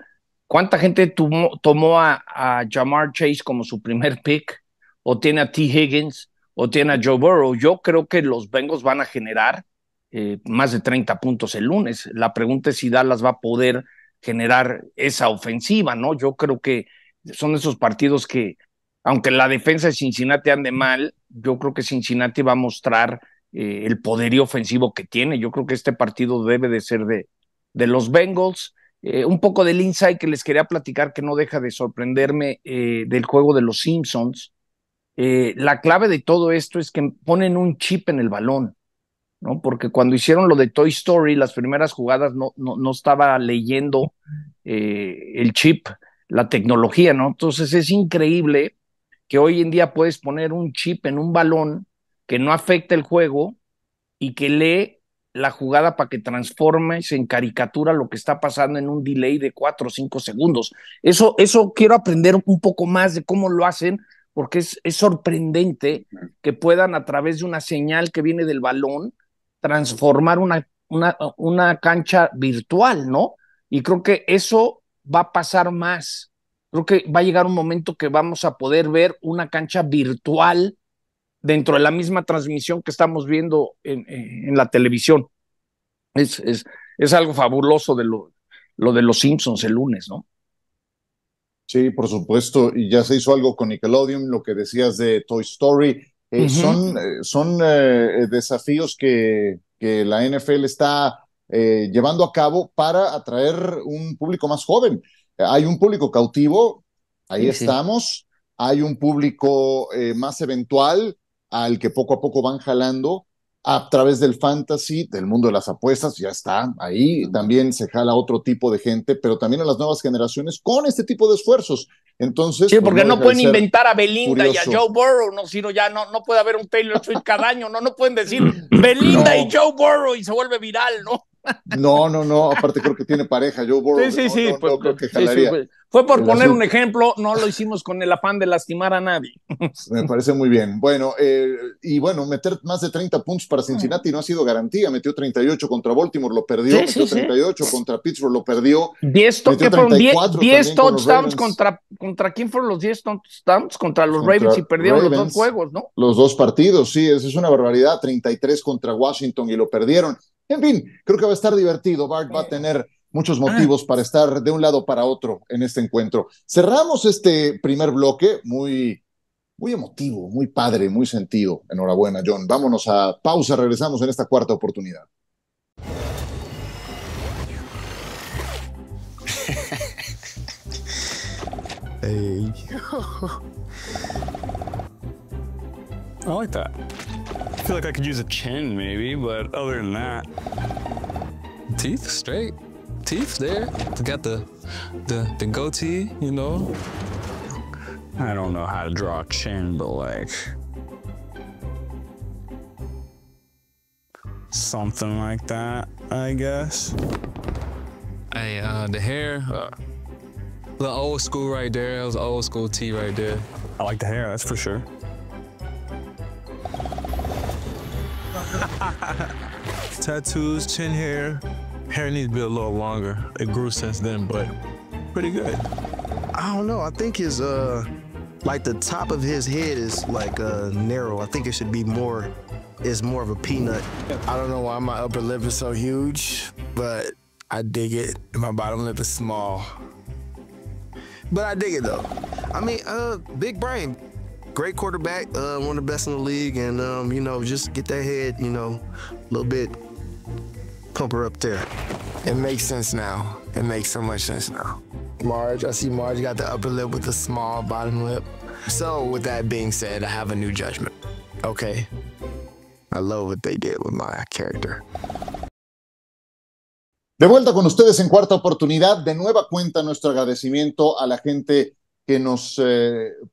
¿cuánta gente tomó a Jamar Chase como su primer pick? ¿O tiene a T. Higgins? ¿O tiene a Joe Burrow? Yo creo que los Bengals van a generar más de 30 puntos el lunes. La pregunta es si Dallas va a poder generar esa ofensiva, ¿no? Yo creo que son esos partidos que, aunque la defensa de Cincinnati ande mal, yo creo que Cincinnati va a mostrar el poderío ofensivo que tiene. Yo creo que este partido debe de ser de los Bengals. Un poco del insight que les quería platicar, que no deja de sorprenderme del juego de los Simpsons. La clave de todo esto es que ponen un chip en el balón. ¿no? Porque cuando hicieron lo de Toy Story, las primeras jugadas no estaba leyendo el chip, la tecnología, ¿no? Entonces es increíble que hoy en día puedes poner un chip en un balón que no afecta el juego y que lee la jugada para que transformes en caricatura lo que está pasando en un delay de 4 o 5 segundos. Eso quiero aprender un poco más de cómo lo hacen, porque es sorprendente que puedan, a través de una señal que viene del balón, transformar una cancha virtual, ¿no? Y creo que eso va a pasar más. Creo que va a llegar un momento que vamos a poder ver una cancha virtual dentro de la misma transmisión que estamos viendo en la televisión. Es algo fabuloso de lo de los Simpsons el lunes, ¿no? Sí, por supuesto, y ya se hizo algo con Nickelodeon, lo que decías de Toy Story. Uh-huh. Son desafíos que la NFL está llevando a cabo para atraer un público más joven. Hay un público cautivo, ahí sí, estamos, sí. Hay un público más eventual, al que poco a poco van jalando a través del fantasy, del mundo de las apuestas, ya está, ahí también se jala otro tipo de gente, pero también a las nuevas generaciones con este tipo de esfuerzos. Entonces, sí, porque no pueden inventar a Belinda curioso. Y a Joe Burrow, no, Ciro, ya no puede haber un Taylor Swift cada año, no pueden decir Belinda y Joe Burrow y se vuelve viral, ¿no? No, aparte creo que tiene pareja Joe Burrow. Sí, no, pues, no creo que jalaría. Sí, pues. Fue por poner un ejemplo, no lo hicimos con el afán de lastimar a nadie. Me parece muy bien. Bueno, meter más de 30 puntos para Cincinnati no ha sido garantía. Metió 38 contra Baltimore, lo perdió. Sí, metió 38 contra Pittsburgh, lo perdió. 10 touchdowns contra quién fueron los 10 touchdowns contra los Ravens, y perdieron los dos juegos, ¿no? Los dos partidos, sí, eso es una barbaridad. 33 contra Washington y lo perdieron. En fin, creo que va a estar divertido. Bart va a tener muchos motivos para estar de un lado para otro en este encuentro. Cerramos este primer bloque muy, muy emotivo, muy padre, muy sentido. Enhorabuena, John. Vámonos a pausa, regresamos en esta cuarta oportunidad. Hey. I like that. I feel like I could use a chin, maybe, but other than that, teeth straight, teeth there. Got the goatee, you know. I don't know how to draw a chin, but like something like that, I guess. Hey, the hair, the old school right there. That was old school tee right there. I like the hair, that's for sure. Tattoos, chin hair. Hair needs to be a little longer. It grew since then, but pretty good. I don't know. I think his, like the top of his head is like narrow. I think it should be more, it's more of a peanut. I don't know why my upper lip is so huge, but I dig it. My bottom lip is small. But I dig it though. I mean, big brain. Great quarterback, one of the best in the league, and, you know, just get that head, you know, a little bit, pump her up there. It makes sense now. It makes so much sense now. Marge, I see Marge got the upper lip with the small bottom lip. So with that being said, I have a new judgment. Okay. I love what they did with my character. De vuelta con ustedes en Cuarta Oportunidad. De nueva cuenta, nuestro agradecimiento a la gente que nos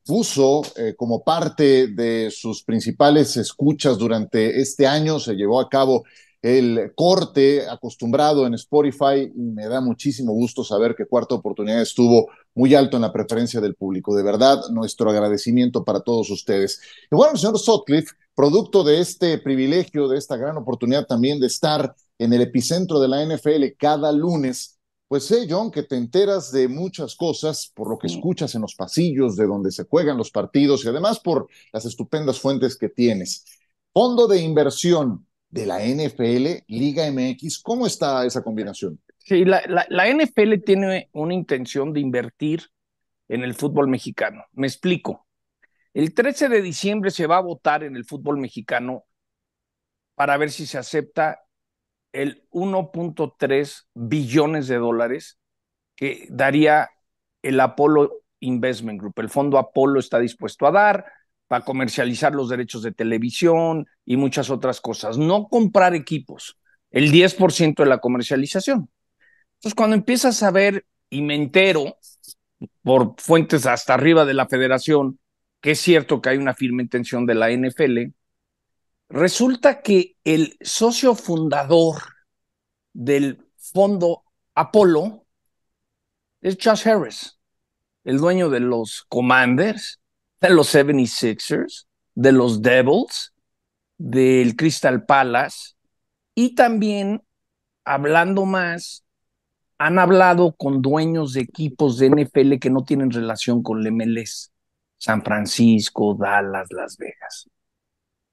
puso como parte de sus principales escuchas durante este año. Se llevó a cabo el corte acostumbrado en Spotify y me da muchísimo gusto saber que Cuarta Oportunidad estuvo muy alto en la preferencia del público. De verdad, nuestro agradecimiento para todos ustedes. Y bueno, el señor Sutcliffe, producto de este privilegio, de esta gran oportunidad también de estar en el epicentro de la NFL cada lunes, pues sé, John, que te enteras de muchas cosas por lo que escuchas en los pasillos de donde se juegan los partidos y además por las estupendas fuentes que tienes. Fondo de inversión de la NFL, Liga MX, ¿cómo está esa combinación? Sí, la NFL tiene una intención de invertir en el fútbol mexicano. Me explico. El 13 de diciembre se va a votar en el fútbol mexicano para ver si se acepta el 1.3 billones de dólares que daría el Apollo Investment Group. El fondo Apollo está dispuesto a dar para comercializar los derechos de televisión, y muchas otras cosas. No comprar equipos, el 10% de la comercialización. Entonces, cuando empiezas a ver, y me entero por fuentes hasta arriba de la federación, que es cierto que hay una firme intención de la NFL, resulta que el socio fundador del fondo Apolo es Josh Harris, el dueño de los Commanders, de los 76ers, de los Devils, del Crystal Palace, y también, hablando más, han hablado con dueños de equipos de NFL que no tienen relación con el MLS, San Francisco, Dallas, Las Vegas.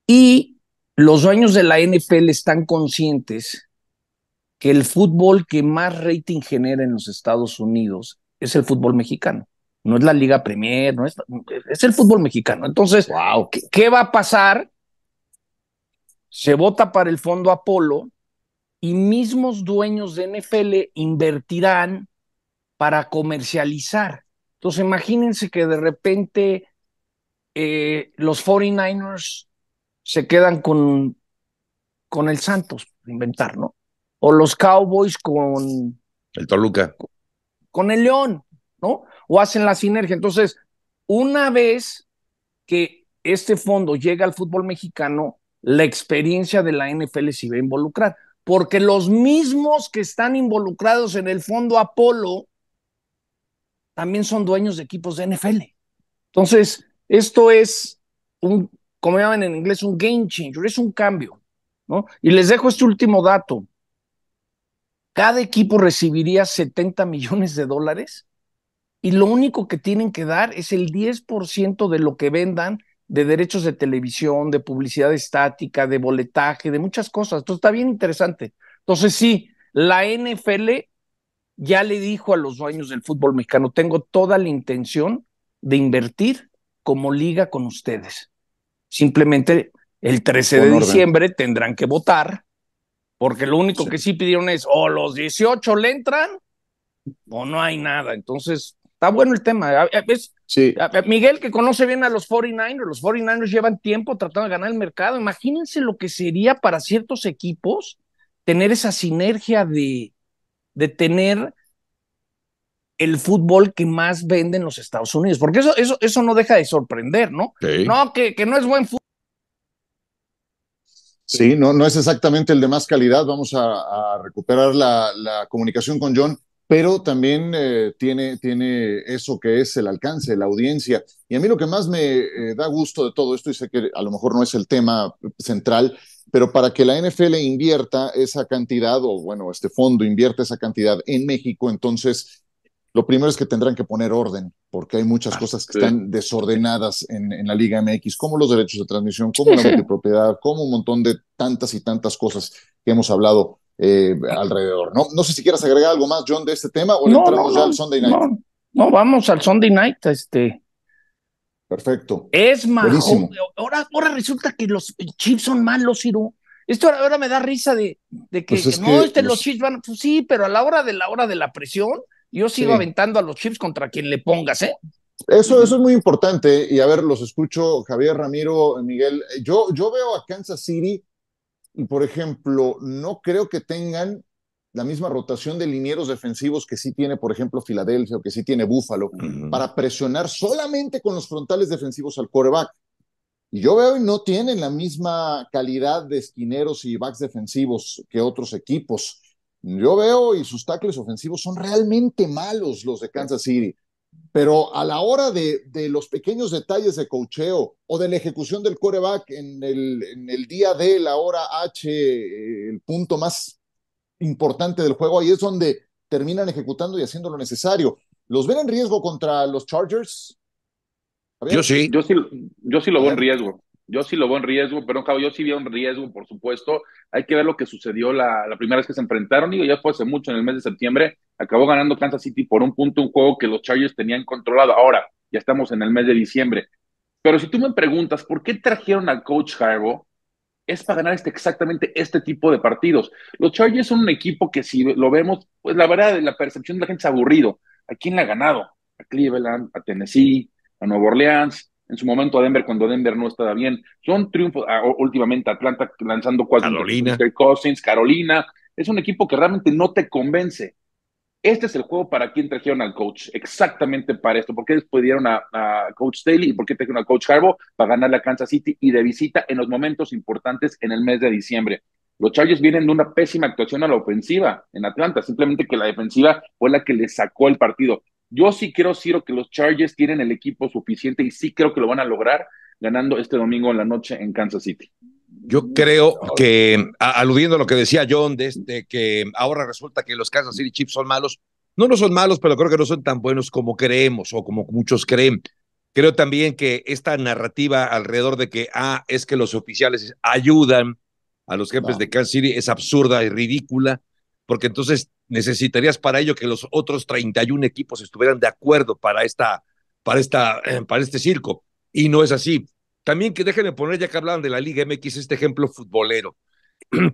Y los dueños de la NFL están conscientes que el fútbol que más rating genera en los Estados Unidos es el fútbol mexicano. No es la Liga Premier, no es, es el fútbol mexicano. Entonces, wow, ¿qué va a pasar? Se vota para el fondo Apolo y mismos dueños de NFL invertirán para comercializar. Entonces, imagínense que de repente los 49ers se quedan con el Santos, por inventar, ¿no? O los Cowboys con el Toluca, con el León, ¿no? O hacen la sinergia. Entonces, una vez que este fondo llega al fútbol mexicano, la experiencia de la NFL se va a involucrar, porque los mismos que están involucrados en el fondo Apolo también son dueños de equipos de NFL. Entonces, esto es un, como llaman en inglés, un game changer, es un cambio, ¿no? Y les dejo este último dato. Cada equipo recibiría $70 millones y lo único que tienen que dar es el 10% de lo que vendan de derechos de televisión, de publicidad estática, de boletaje, de muchas cosas. Entonces está bien interesante. Entonces sí, la NFL ya le dijo a los dueños del fútbol mexicano, tengo toda la intención de invertir como liga con ustedes. Simplemente el 13 de diciembre tendrán que votar, porque lo único que sí pidieron es o los 18 le entran o no hay nada. Entonces, está bueno el tema. ¿Ves? Sí. Miguel, que conoce bien a los 49ers, los 49ers llevan tiempo tratando de ganar el mercado. Imagínense lo que sería para ciertos equipos tener esa sinergia de tener el fútbol que más vende en los Estados Unidos, porque eso no deja de sorprender, ¿no? Sí. No, que no es buen fútbol. Sí, no es exactamente el de más calidad. Vamos a recuperar la comunicación con John, pero también tiene eso que es el alcance, la audiencia. Y a mí lo que más me da gusto de todo esto, y sé que a lo mejor no es el tema central, pero para que la NFL invierta esa cantidad, o bueno, este fondo invierta esa cantidad en México, entonces lo primero es que tendrán que poner orden, porque hay muchas cosas que están desordenadas en la Liga MX, como los derechos de transmisión, como la multipropiedad, como un montón de tantas y tantas cosas que hemos hablado alrededor. No sé si quieras agregar algo más, John, de este tema, o entramos ya al Sunday Night. No, vamos al Sunday Night. Perfecto. Es malo. Ahora resulta que los Chiefs son malos, Ciro. Esto ahora me da risa los Chiefs van... Pues sí, pero a la hora de la presión... Yo sigo aventando a los Chiefs contra quien le pongas, ¿eh? Eso es muy importante. Y a ver, los escucho, Javier, Ramiro, Miguel. Yo veo a Kansas City y, por ejemplo, no creo que tengan la misma rotación de linieros defensivos que sí tiene, por ejemplo, Filadelfia o que sí tiene Buffalo, para presionar solamente con los frontales defensivos al quarterback. Y yo veo y no tienen la misma calidad de esquineros y backs defensivos que otros equipos. Yo veo y sus tackles ofensivos son realmente malos los de Kansas City, pero a la hora de los pequeños detalles de coacheo o de la ejecución del quarterback en el día D, la hora H, el punto más importante del juego, ahí es donde terminan ejecutando y haciendo lo necesario. ¿Los ven en riesgo contra los Chargers? Yo sí lo veo en riesgo. Yo sí lo veo en riesgo, pero yo sí veo en riesgo, por supuesto. Hay que ver lo que sucedió la primera vez que se enfrentaron. Digo, ya fue hace mucho, en el mes de septiembre. Acabó ganando Kansas City por un punto, un juego que los Chargers tenían controlado. Ahora, ya estamos en el mes de diciembre. Pero si tú me preguntas, ¿por qué trajeron al coach Harbaugh? Es para ganar exactamente este tipo de partidos. Los Chargers son un equipo que, si lo vemos, pues la verdad, la percepción de la gente es aburrido. ¿A quién le ha ganado? A Cleveland, a Tennessee, a Nueva Orleans. en su momento a Denver cuando Denver no estaba bien. Son triunfos, últimamente Atlanta lanzando cuatro, Cousins, Carolina. Es un equipo que realmente no te convence. Este es el juego para quien trajeron al coach, exactamente para esto. ¿Por qué después dieron a Coach Staley y por qué trajeron al Coach Harbaugh? Para ganarle a Kansas City y de visita en los momentos importantes en el mes de diciembre. Los Chargers vienen de una pésima actuación a la ofensiva en Atlanta, simplemente que la defensiva fue la que le sacó el partido. Yo sí creo, Ciro, que los Chargers tienen el equipo suficiente y sí creo que lo van a lograr ganando este domingo en la noche en Kansas City. Yo creo que, aludiendo a lo que decía John, desde que ahora resulta que los Kansas City Chiefs son malos, no son malos, pero creo que no son tan buenos como creemos o como muchos creen. Creo también que esta narrativa alrededor de que, es que los oficiales ayudan a los jefes de Kansas City es absurda y ridícula, porque entonces necesitarías para ello que los otros 31 equipos estuvieran de acuerdo para este circo, y no es así. También que déjenme poner, ya que hablaban de la Liga MX, este ejemplo futbolero.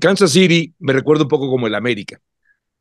Kansas City me recuerda un poco como el América.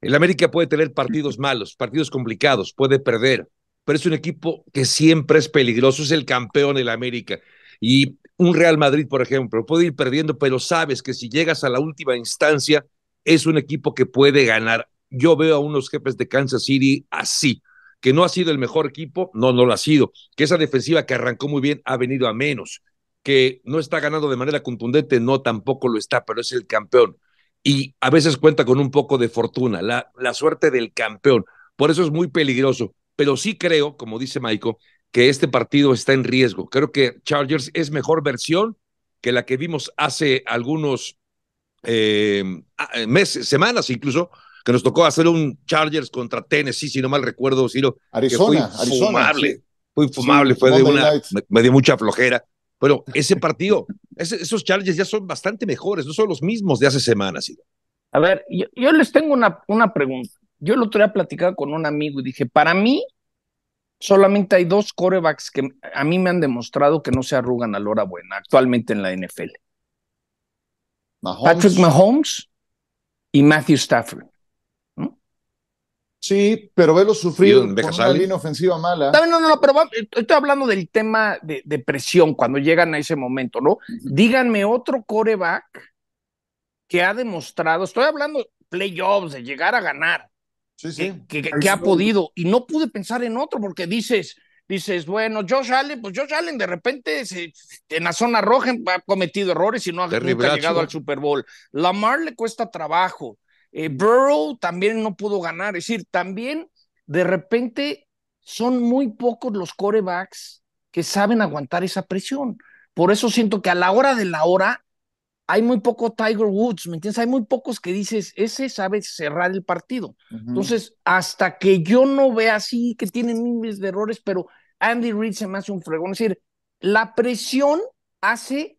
El América puede tener partidos malos, partidos complicados, puede perder, pero es un equipo que siempre es peligroso, es el campeón del América. Y un Real Madrid, por ejemplo, puede ir perdiendo, pero sabes que si llegas a la última instancia, es un equipo que puede ganar. Yo veo a unos jefes de Kansas City así, que no ha sido el mejor equipo, no lo ha sido, que esa defensiva que arrancó muy bien ha venido a menos, que no está ganando de manera contundente, no, tampoco lo está, pero es el campeón. Y a veces cuenta con un poco de fortuna, la suerte del campeón. Por eso es muy peligroso. Pero sí creo, como dice Michael, que este partido está en riesgo. Creo que Chargers es mejor versión que la que vimos hace algunos meses, semanas incluso, que nos tocó hacer un Chargers contra Tennessee, si no mal recuerdo, Ciro. Arizona, fue infumable, sí, fue de una... Me dio mucha flojera. Pero ese partido, esos Chargers ya son bastante mejores, no son los mismos de hace semanas. A ver, yo les tengo una pregunta. Yo el otro día platicaba con un amigo y dije, para mí solamente hay dos quarterbacks que a mí me han demostrado que no se arrugan a la hora buena actualmente en la NFL. Patrick Mahomes y Matthew Stafford. Sí, pero velo sufrir con una línea ofensiva mala. No, pero estoy hablando del tema de presión cuando llegan a ese momento, ¿no? Díganme otro quarterback que ha demostrado, estoy hablando playoffs, de llegar a ganar, sí. Que ha podido, y no pude pensar en otro, porque dices, bueno, Josh Allen de repente en la zona roja ha cometido errores y nunca ha llegado al Super Bowl. Lamar le cuesta trabajo. Burrow también no pudo ganar, es decir, también de repente son muy pocos los quarterbacks que saben aguantar esa presión. Por eso siento que a la hora de la hora hay muy poco Tiger Woods, ¿me entiendes? Hay muy pocos que dices, ese sabe cerrar el partido. Entonces, hasta que yo no vea así que tienen miles de errores, pero Andy Reid se me hace un fregón. Es decir, la presión hace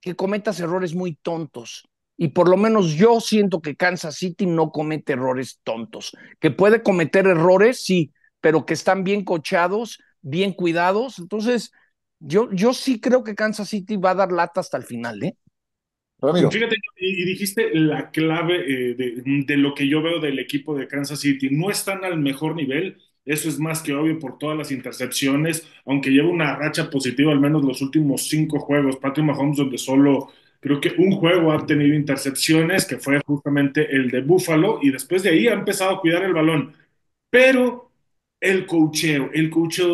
que cometas errores muy tontos. Y por lo menos yo siento que Kansas City no comete errores tontos. Que puede cometer errores, sí, pero que están bien coachados, bien cuidados. Entonces, yo sí creo que Kansas City va a dar lata hasta el final, ¿eh? Ramiro. Fíjate, y dijiste la clave de lo que yo veo del equipo de Kansas City. No están al mejor nivel, eso es más que obvio por todas las intercepciones, aunque lleva una racha positiva al menos los últimos 5 juegos. Patrick Mahomes, donde solo... Creo que un juego ha tenido intercepciones, que fue justamente el de Buffalo, y después de ahí ha empezado a cuidar el balón. Pero el coacheo,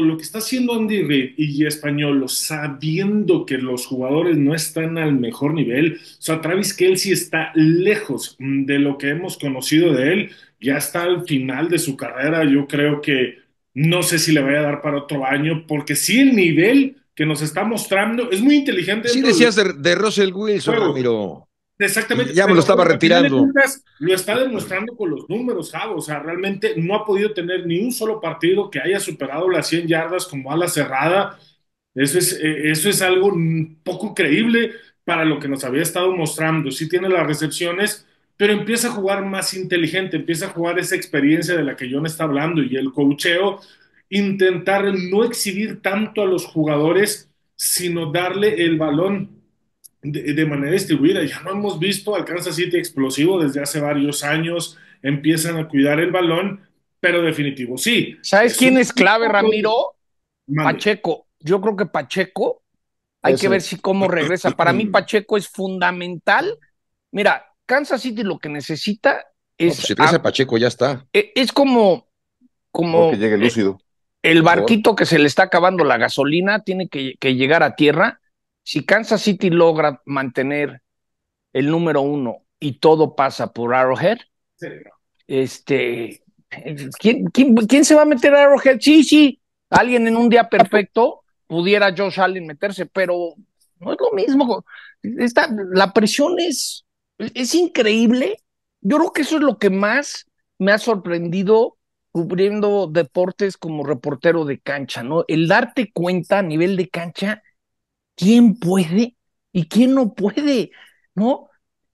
lo que está haciendo Andy Reid y Españolo, sabiendo que los jugadores no están al mejor nivel, o sea, Travis Kelce está lejos de lo que hemos conocido de él, ya está al final de su carrera. Yo creo que no sé si le vaya a dar para otro año, porque sí el nivel que nos está mostrando, es muy inteligente. Sí, decías de Russell Wilson, Ramiro. Exactamente. Ya me lo estaba retirando. Lo está demostrando con los números, Javo. O sea, realmente no ha podido tener ni un solo partido que haya superado las 100 yardas como ala cerrada. Eso es algo poco creíble para lo que nos había estado mostrando. Sí tiene las recepciones, pero empieza a jugar más inteligente, empieza a jugar esa experiencia de la que John está hablando, y el coacheo, intentar no exhibir tanto a los jugadores, sino darle el balón de manera distribuida. Ya no hemos visto al Kansas City explosivo desde hace varios años, empiezan a cuidar el balón, pero definitivo, sí. ¿Sabes quién es clave, Ramiro? Pacheco. Yo creo que Pacheco, hay que ver si cómo regresa. Para mí Pacheco es fundamental. Mira, Kansas City lo que necesita es... No, pues si regresa Pacheco ya está. Es como que llegue lúcido. El barquito que se le está acabando la gasolina tiene que llegar a tierra. Si Kansas City logra mantener el número uno y todo pasa por Arrowhead, sí. ¿Quién se va a meter a Arrowhead? Sí, alguien en un día perfecto pudiera Josh Allen meterse, pero no es lo mismo. La presión es increíble. Yo creo que eso es lo que más me ha sorprendido cubriendo deportes como reportero de cancha, ¿no? El darte cuenta a nivel de cancha quién puede y quién no puede, ¿no?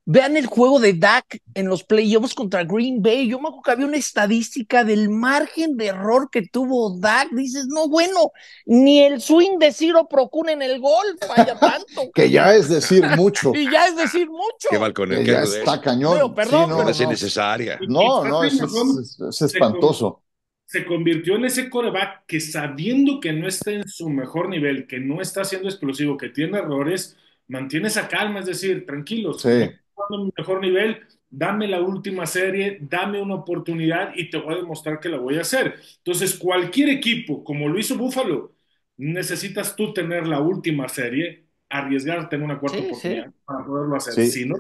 Vean el juego de Dak en los playoffs contra Green Bay. Yo me acuerdo que había una estadística del margen de error que tuvo Dak. Dices, no, bueno, ni el swing de Ciro Procuna en el gol falla tanto. Que ya es decir mucho. Y ya es decir mucho. Qué balconero. Que ya está cañón. Pero, perdón, sí, no, pero es innecesaria. No, es espantoso. Se convirtió en ese quarterback que, sabiendo que no está en su mejor nivel, que no está siendo explosivo, que tiene errores, mantiene esa calma, es decir, tranquilos. Sí. A mi mejor nivel, dame la última serie, dame una oportunidad y te voy a demostrar que la voy a hacer. Entonces, cualquier equipo, como lo hizo Buffalo, necesitas tú tener la última serie, arriesgarte en una cuarta oportunidad para poderlo hacer. Sí. Si no,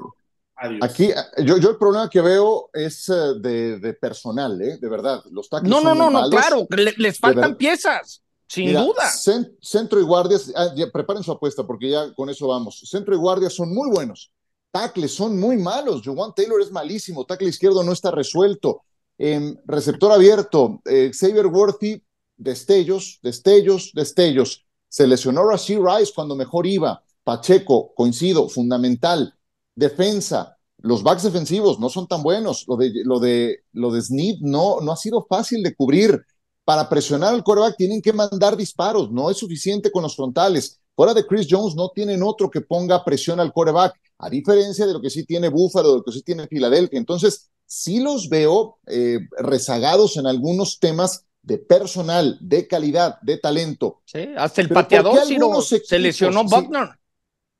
adiós. Aquí, yo el problema que veo es de personal, de verdad. Los tackles son malos. Claro, les faltan piezas. Sin duda. Centro y guardias, preparen su apuesta porque ya con eso vamos. Centro y guardias son muy buenos. Tackles son muy malos. Juwan Taylor es malísimo. Tackle izquierdo no está resuelto. Receptor abierto. Xavier Worthy, destellos. Se lesionó Rashee Rice cuando mejor iba. Pacheco, coincido, fundamental. Defensa. Los backs defensivos no son tan buenos. Lo de Snead no ha sido fácil de cubrir. Para presionar al quarterback tienen que mandar disparos. No es suficiente con los frontales. Fuera de Chris Jones no tienen otro que ponga presión al quarterback, a diferencia de lo que sí tiene Buffalo, de lo que sí tiene Filadelfia. Entonces, sí los veo rezagados en algunos temas de personal, de calidad, de talento. Sí, hasta el pateador se lesionó Buckner. Sí,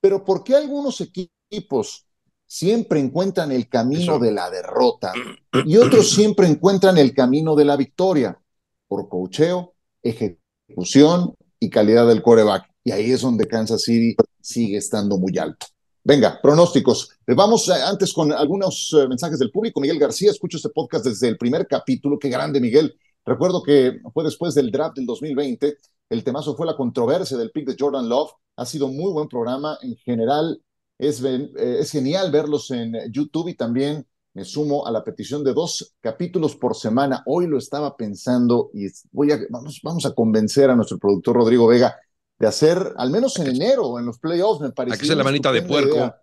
pero ¿por qué algunos equipos siempre encuentran el camino de la derrota y otros siempre encuentran el camino de la victoria? Por coacheo, ejecución y calidad del quarterback. Y ahí es donde Kansas City sigue estando muy alto. Venga, pronósticos. Vamos antes con algunos mensajes del público. Miguel García, escucho este podcast desde el primer capítulo. Qué grande, Miguel. Recuerdo que fue después del draft del 2020. El temazo fue la controversia del pick de Jordan Love. Ha sido muy buen programa. En general, es genial verlos en YouTube y también me sumo a la petición de 2 capítulos por semana. Hoy lo estaba pensando y vamos a convencer a nuestro productor Rodrigo Vega de hacer, al menos en enero, en los playoffs, me parecería... Aquí es la manita de puerco. Idea,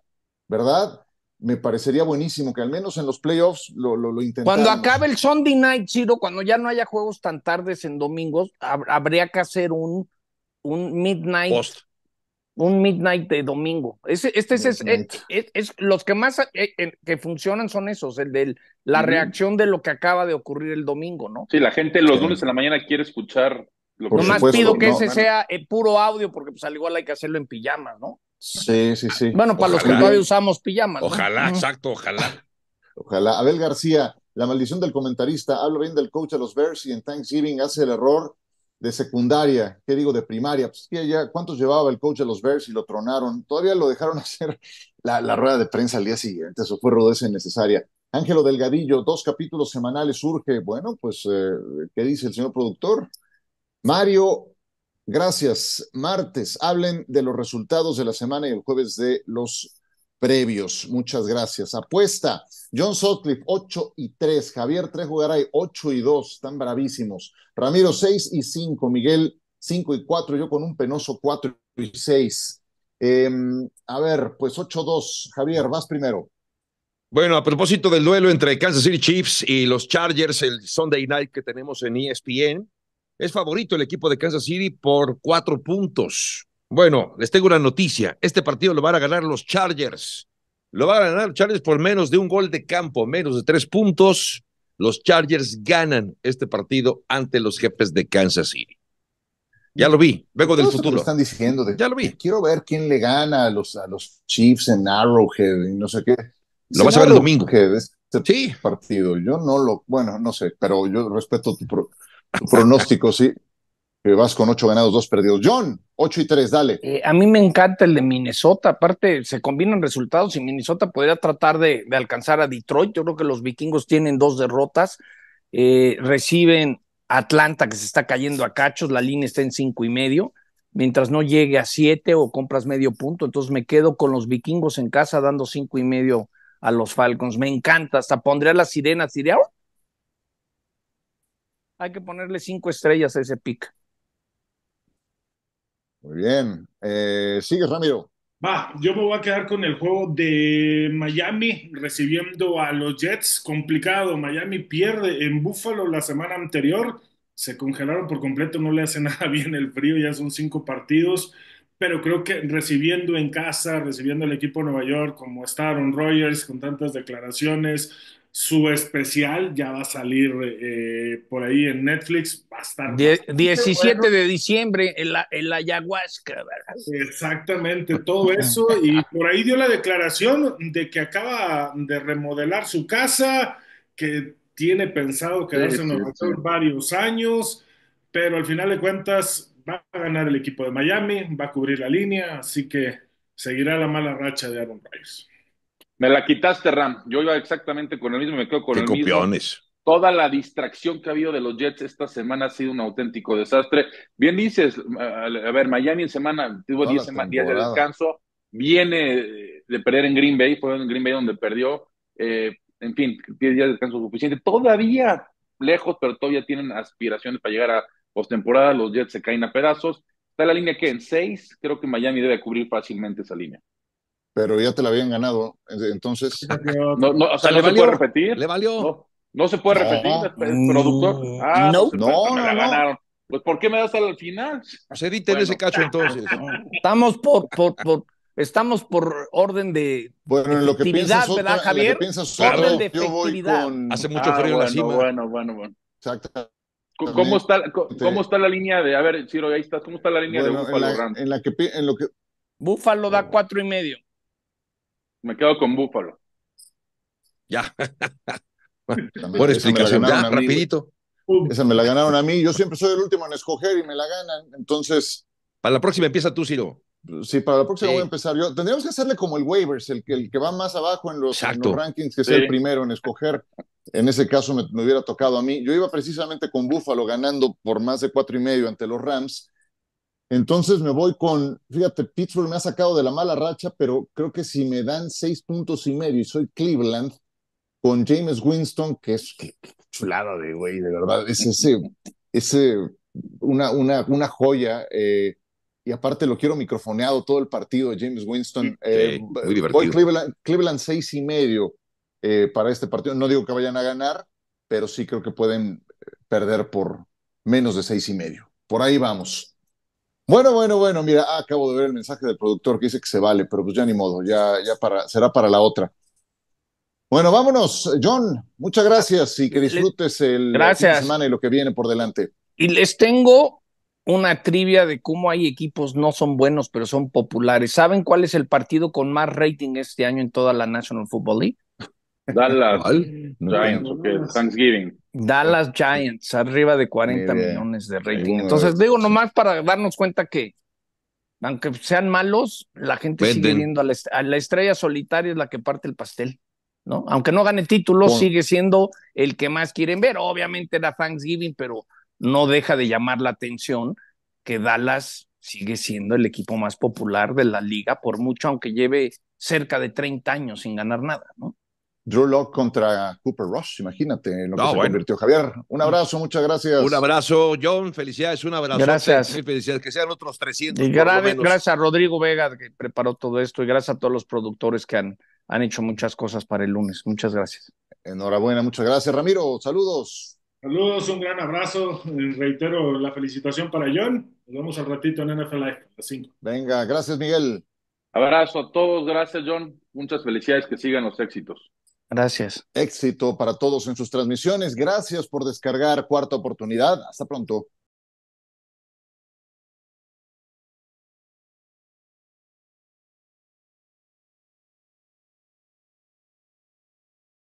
¿verdad? Me parecería buenísimo que al menos en los playoffs lo intentáramos. Cuando acabe el Sunday Night, Ciro, cuando ya no haya juegos tan tardes en domingos, habría que hacer un midnight... Post. Un midnight de domingo. Los que más que funcionan son esos, el de la reacción de lo que acaba de ocurrir el domingo, ¿no? Sí, la gente los lunes en la mañana quiere escuchar... Nomás pido que ese sea puro audio, porque pues al igual hay que hacerlo en pijamas, ¿no? Sí. Bueno, para los que todavía usamos pijamas. Ojalá, ¿no? Exacto, ojalá. Ojalá. Abel García, la maldición del comentarista, hablo bien del coach a los Bears y en Thanksgiving hace el error de secundaria, ¿qué digo? De primaria. Pues ya, ¿cuántos llevaba el coach a los Bears y lo tronaron? Todavía lo dejaron hacer la rueda de prensa al día siguiente, eso fue rudeza innecesaria. Ángelo Delgadillo, 2 capítulos semanales surge. Bueno, pues, ¿qué dice el señor productor? Mario, gracias. Martes, hablen de los resultados de la semana y el jueves de los previos. Muchas gracias. Apuesta. John Sutcliffe, 8-3. Javier Trejo Garay, 8-2. Están bravísimos. Ramiro, 6-5. Miguel, 5-4. Yo con un penoso 4-6. A ver, pues 8-2. Javier, vas primero. Bueno, a propósito del duelo entre Kansas City Chiefs y los Chargers, el Sunday Night que tenemos en ESPN, es favorito el equipo de Kansas City por 4 puntos. Bueno, les tengo una noticia. Este partido lo van a ganar los Chargers. Lo van a ganar los Chargers por menos de un gol de campo, menos de 3 puntos. Los Chargers ganan este partido ante los Jefes de Kansas City. Ya lo vi, vengo del futuro. Están diciendo de, ya lo vi. Quiero ver quién le gana a los Chiefs en Arrowhead y no sé qué. Lo vas a ver el domingo. Sí. Partido. Yo no lo, bueno, no sé, pero yo respeto tu pronóstico, sí. Vas con 8 ganados, 2 perdidos. John, 8-3, dale. A mí me encanta el de Minnesota. Aparte, se combinan resultados y Minnesota podría tratar de alcanzar a Detroit. Yo creo que los vikingos tienen 2 derrotas. Reciben Atlanta, que se está cayendo a cachos. La línea está en 5.5. Mientras no llegue a 7 o compras medio punto. Entonces me quedo con los vikingos en casa dando 5.5 a los Falcons. Me encanta. Hasta pondría las sirenas y diría, ¡oh! Hay que ponerle 5 estrellas a ese pick. Muy bien. Sigue, Ramiro. Va, yo me voy a quedar con el juego de Miami recibiendo a los Jets. Complicado. Miami pierde en Buffalo la semana anterior. Se congelaron por completo. No le hace nada bien el frío. Ya son 5 partidos. Pero creo que recibiendo en casa, recibiendo al equipo de Nueva York, como está Aaron Rodgers, con tantas declaraciones, su especial ya va a salir por ahí en Netflix, va a estar 17 bueno. de diciembre en la ayahuasca, ¿verdad? Exactamente, todo eso. Y por ahí dio la declaración de que acaba de remodelar su casa, que tiene pensado quedarse en Nueva York varios años, pero al final de cuentas va a ganar el equipo de Miami, va a cubrir la línea, así que seguirá la mala racha de Aaron Rodgers. Me la quitaste, Ram. Yo iba exactamente con el mismo, me quedo con el mismo. Toda la distracción que ha habido de los Jets esta semana ha sido un auténtico desastre. Bien dices, a ver, Miami en semana, tuvo 10 días de descanso, viene de perder en Green Bay, fue en Green Bay donde perdió, en fin, 10 días de descanso suficiente. Todavía lejos, pero todavía tienen aspiraciones para llegar a postemporada, los Jets se caen a pedazos. Está la línea que en 6, creo que Miami debe cubrir fácilmente esa línea. Pero ya te la habían ganado, entonces... No, o sea, ¿no se puede repetir? ¿Le valió? No se puede repetir, productor. No. Me la ganaron. Pues, ¿por qué me das al final? Pues editen ese cacho, entonces. Estamos por orden de efectividad, ¿verdad, Javier? Orden de efectividad. Hace mucho frío en la cima. Bueno. Exacto. ¿Cómo está la línea de... A ver, Ciro, ahí estás. ¿Cómo está la línea de Búfalo? Búfalo da 4.5. Me quedo con Búfalo. Ya. Buena explicación. Ya, rapidito. Esa me la ganaron a mí. Yo siempre soy el último en escoger y me la ganan. Entonces... Para la próxima empieza tú, Ciro. Sí, para la próxima voy a empezar yo. Tendríamos que hacerle como el waivers, el que va más abajo en los rankings, que sea el primero en escoger. En ese caso me hubiera tocado a mí. Yo iba precisamente con Búfalo ganando por más de 4.5 ante los Rams. Entonces me voy con, fíjate, Pittsburgh me ha sacado de la mala racha, pero creo que si me dan 6.5 y soy Cleveland, con Jameis Winston, que es qué chulada de güey, de verdad, es una joya, y aparte lo quiero microfoneado todo el partido de Jameis Winston, muy divertido. Voy Cleveland 6.5 para este partido, no digo que vayan a ganar, pero sí creo que pueden perder por menos de 6.5, por ahí vamos. Bueno, mira, acabo de ver el mensaje del productor que dice que se vale, pero pues ya ni modo, ya será para la otra. Bueno, vámonos, John, muchas gracias y que disfrutes el fin de semana y lo que viene por delante. Y les tengo una trivia de cómo hay equipos no son buenos, pero son populares. ¿Saben cuál es el partido con más rating este año en toda la National Football League? Dallas Giants, okay. Thanksgiving. Dallas Giants, arriba de 40 millones de rating. Entonces, digo, nomás para darnos cuenta que, aunque sean malos, la gente sigue viendo a la estrella solitaria, es la que parte el pastel, ¿no? Aunque no gane títulos, sigue siendo el que más quieren ver. Obviamente era Thanksgiving, pero no deja de llamar la atención que Dallas sigue siendo el equipo más popular de la liga, por mucho, aunque lleve cerca de 30 años sin ganar nada, ¿no? Drew Lock contra Cooper Rush, imagínate en lo que se convirtió. Javier, un abrazo, muchas gracias. Un abrazo, John, felicidades, un abrazo. Gracias. Felicidades, que sean otros 300. Y gracias a Rodrigo Vega que preparó todo esto y gracias a todos los productores que han hecho muchas cosas para el lunes. Muchas gracias. Enhorabuena, muchas gracias. Ramiro, saludos. Saludos, un gran abrazo. Reitero la felicitación para John. Nos vemos al ratito en NFL Live a las 5. Venga, gracias, Miguel. Abrazo a todos, gracias, John. Muchas felicidades, que sigan los éxitos. Gracias. Éxito para todos en sus transmisiones. Gracias por descargar Cuarta Oportunidad. Hasta pronto.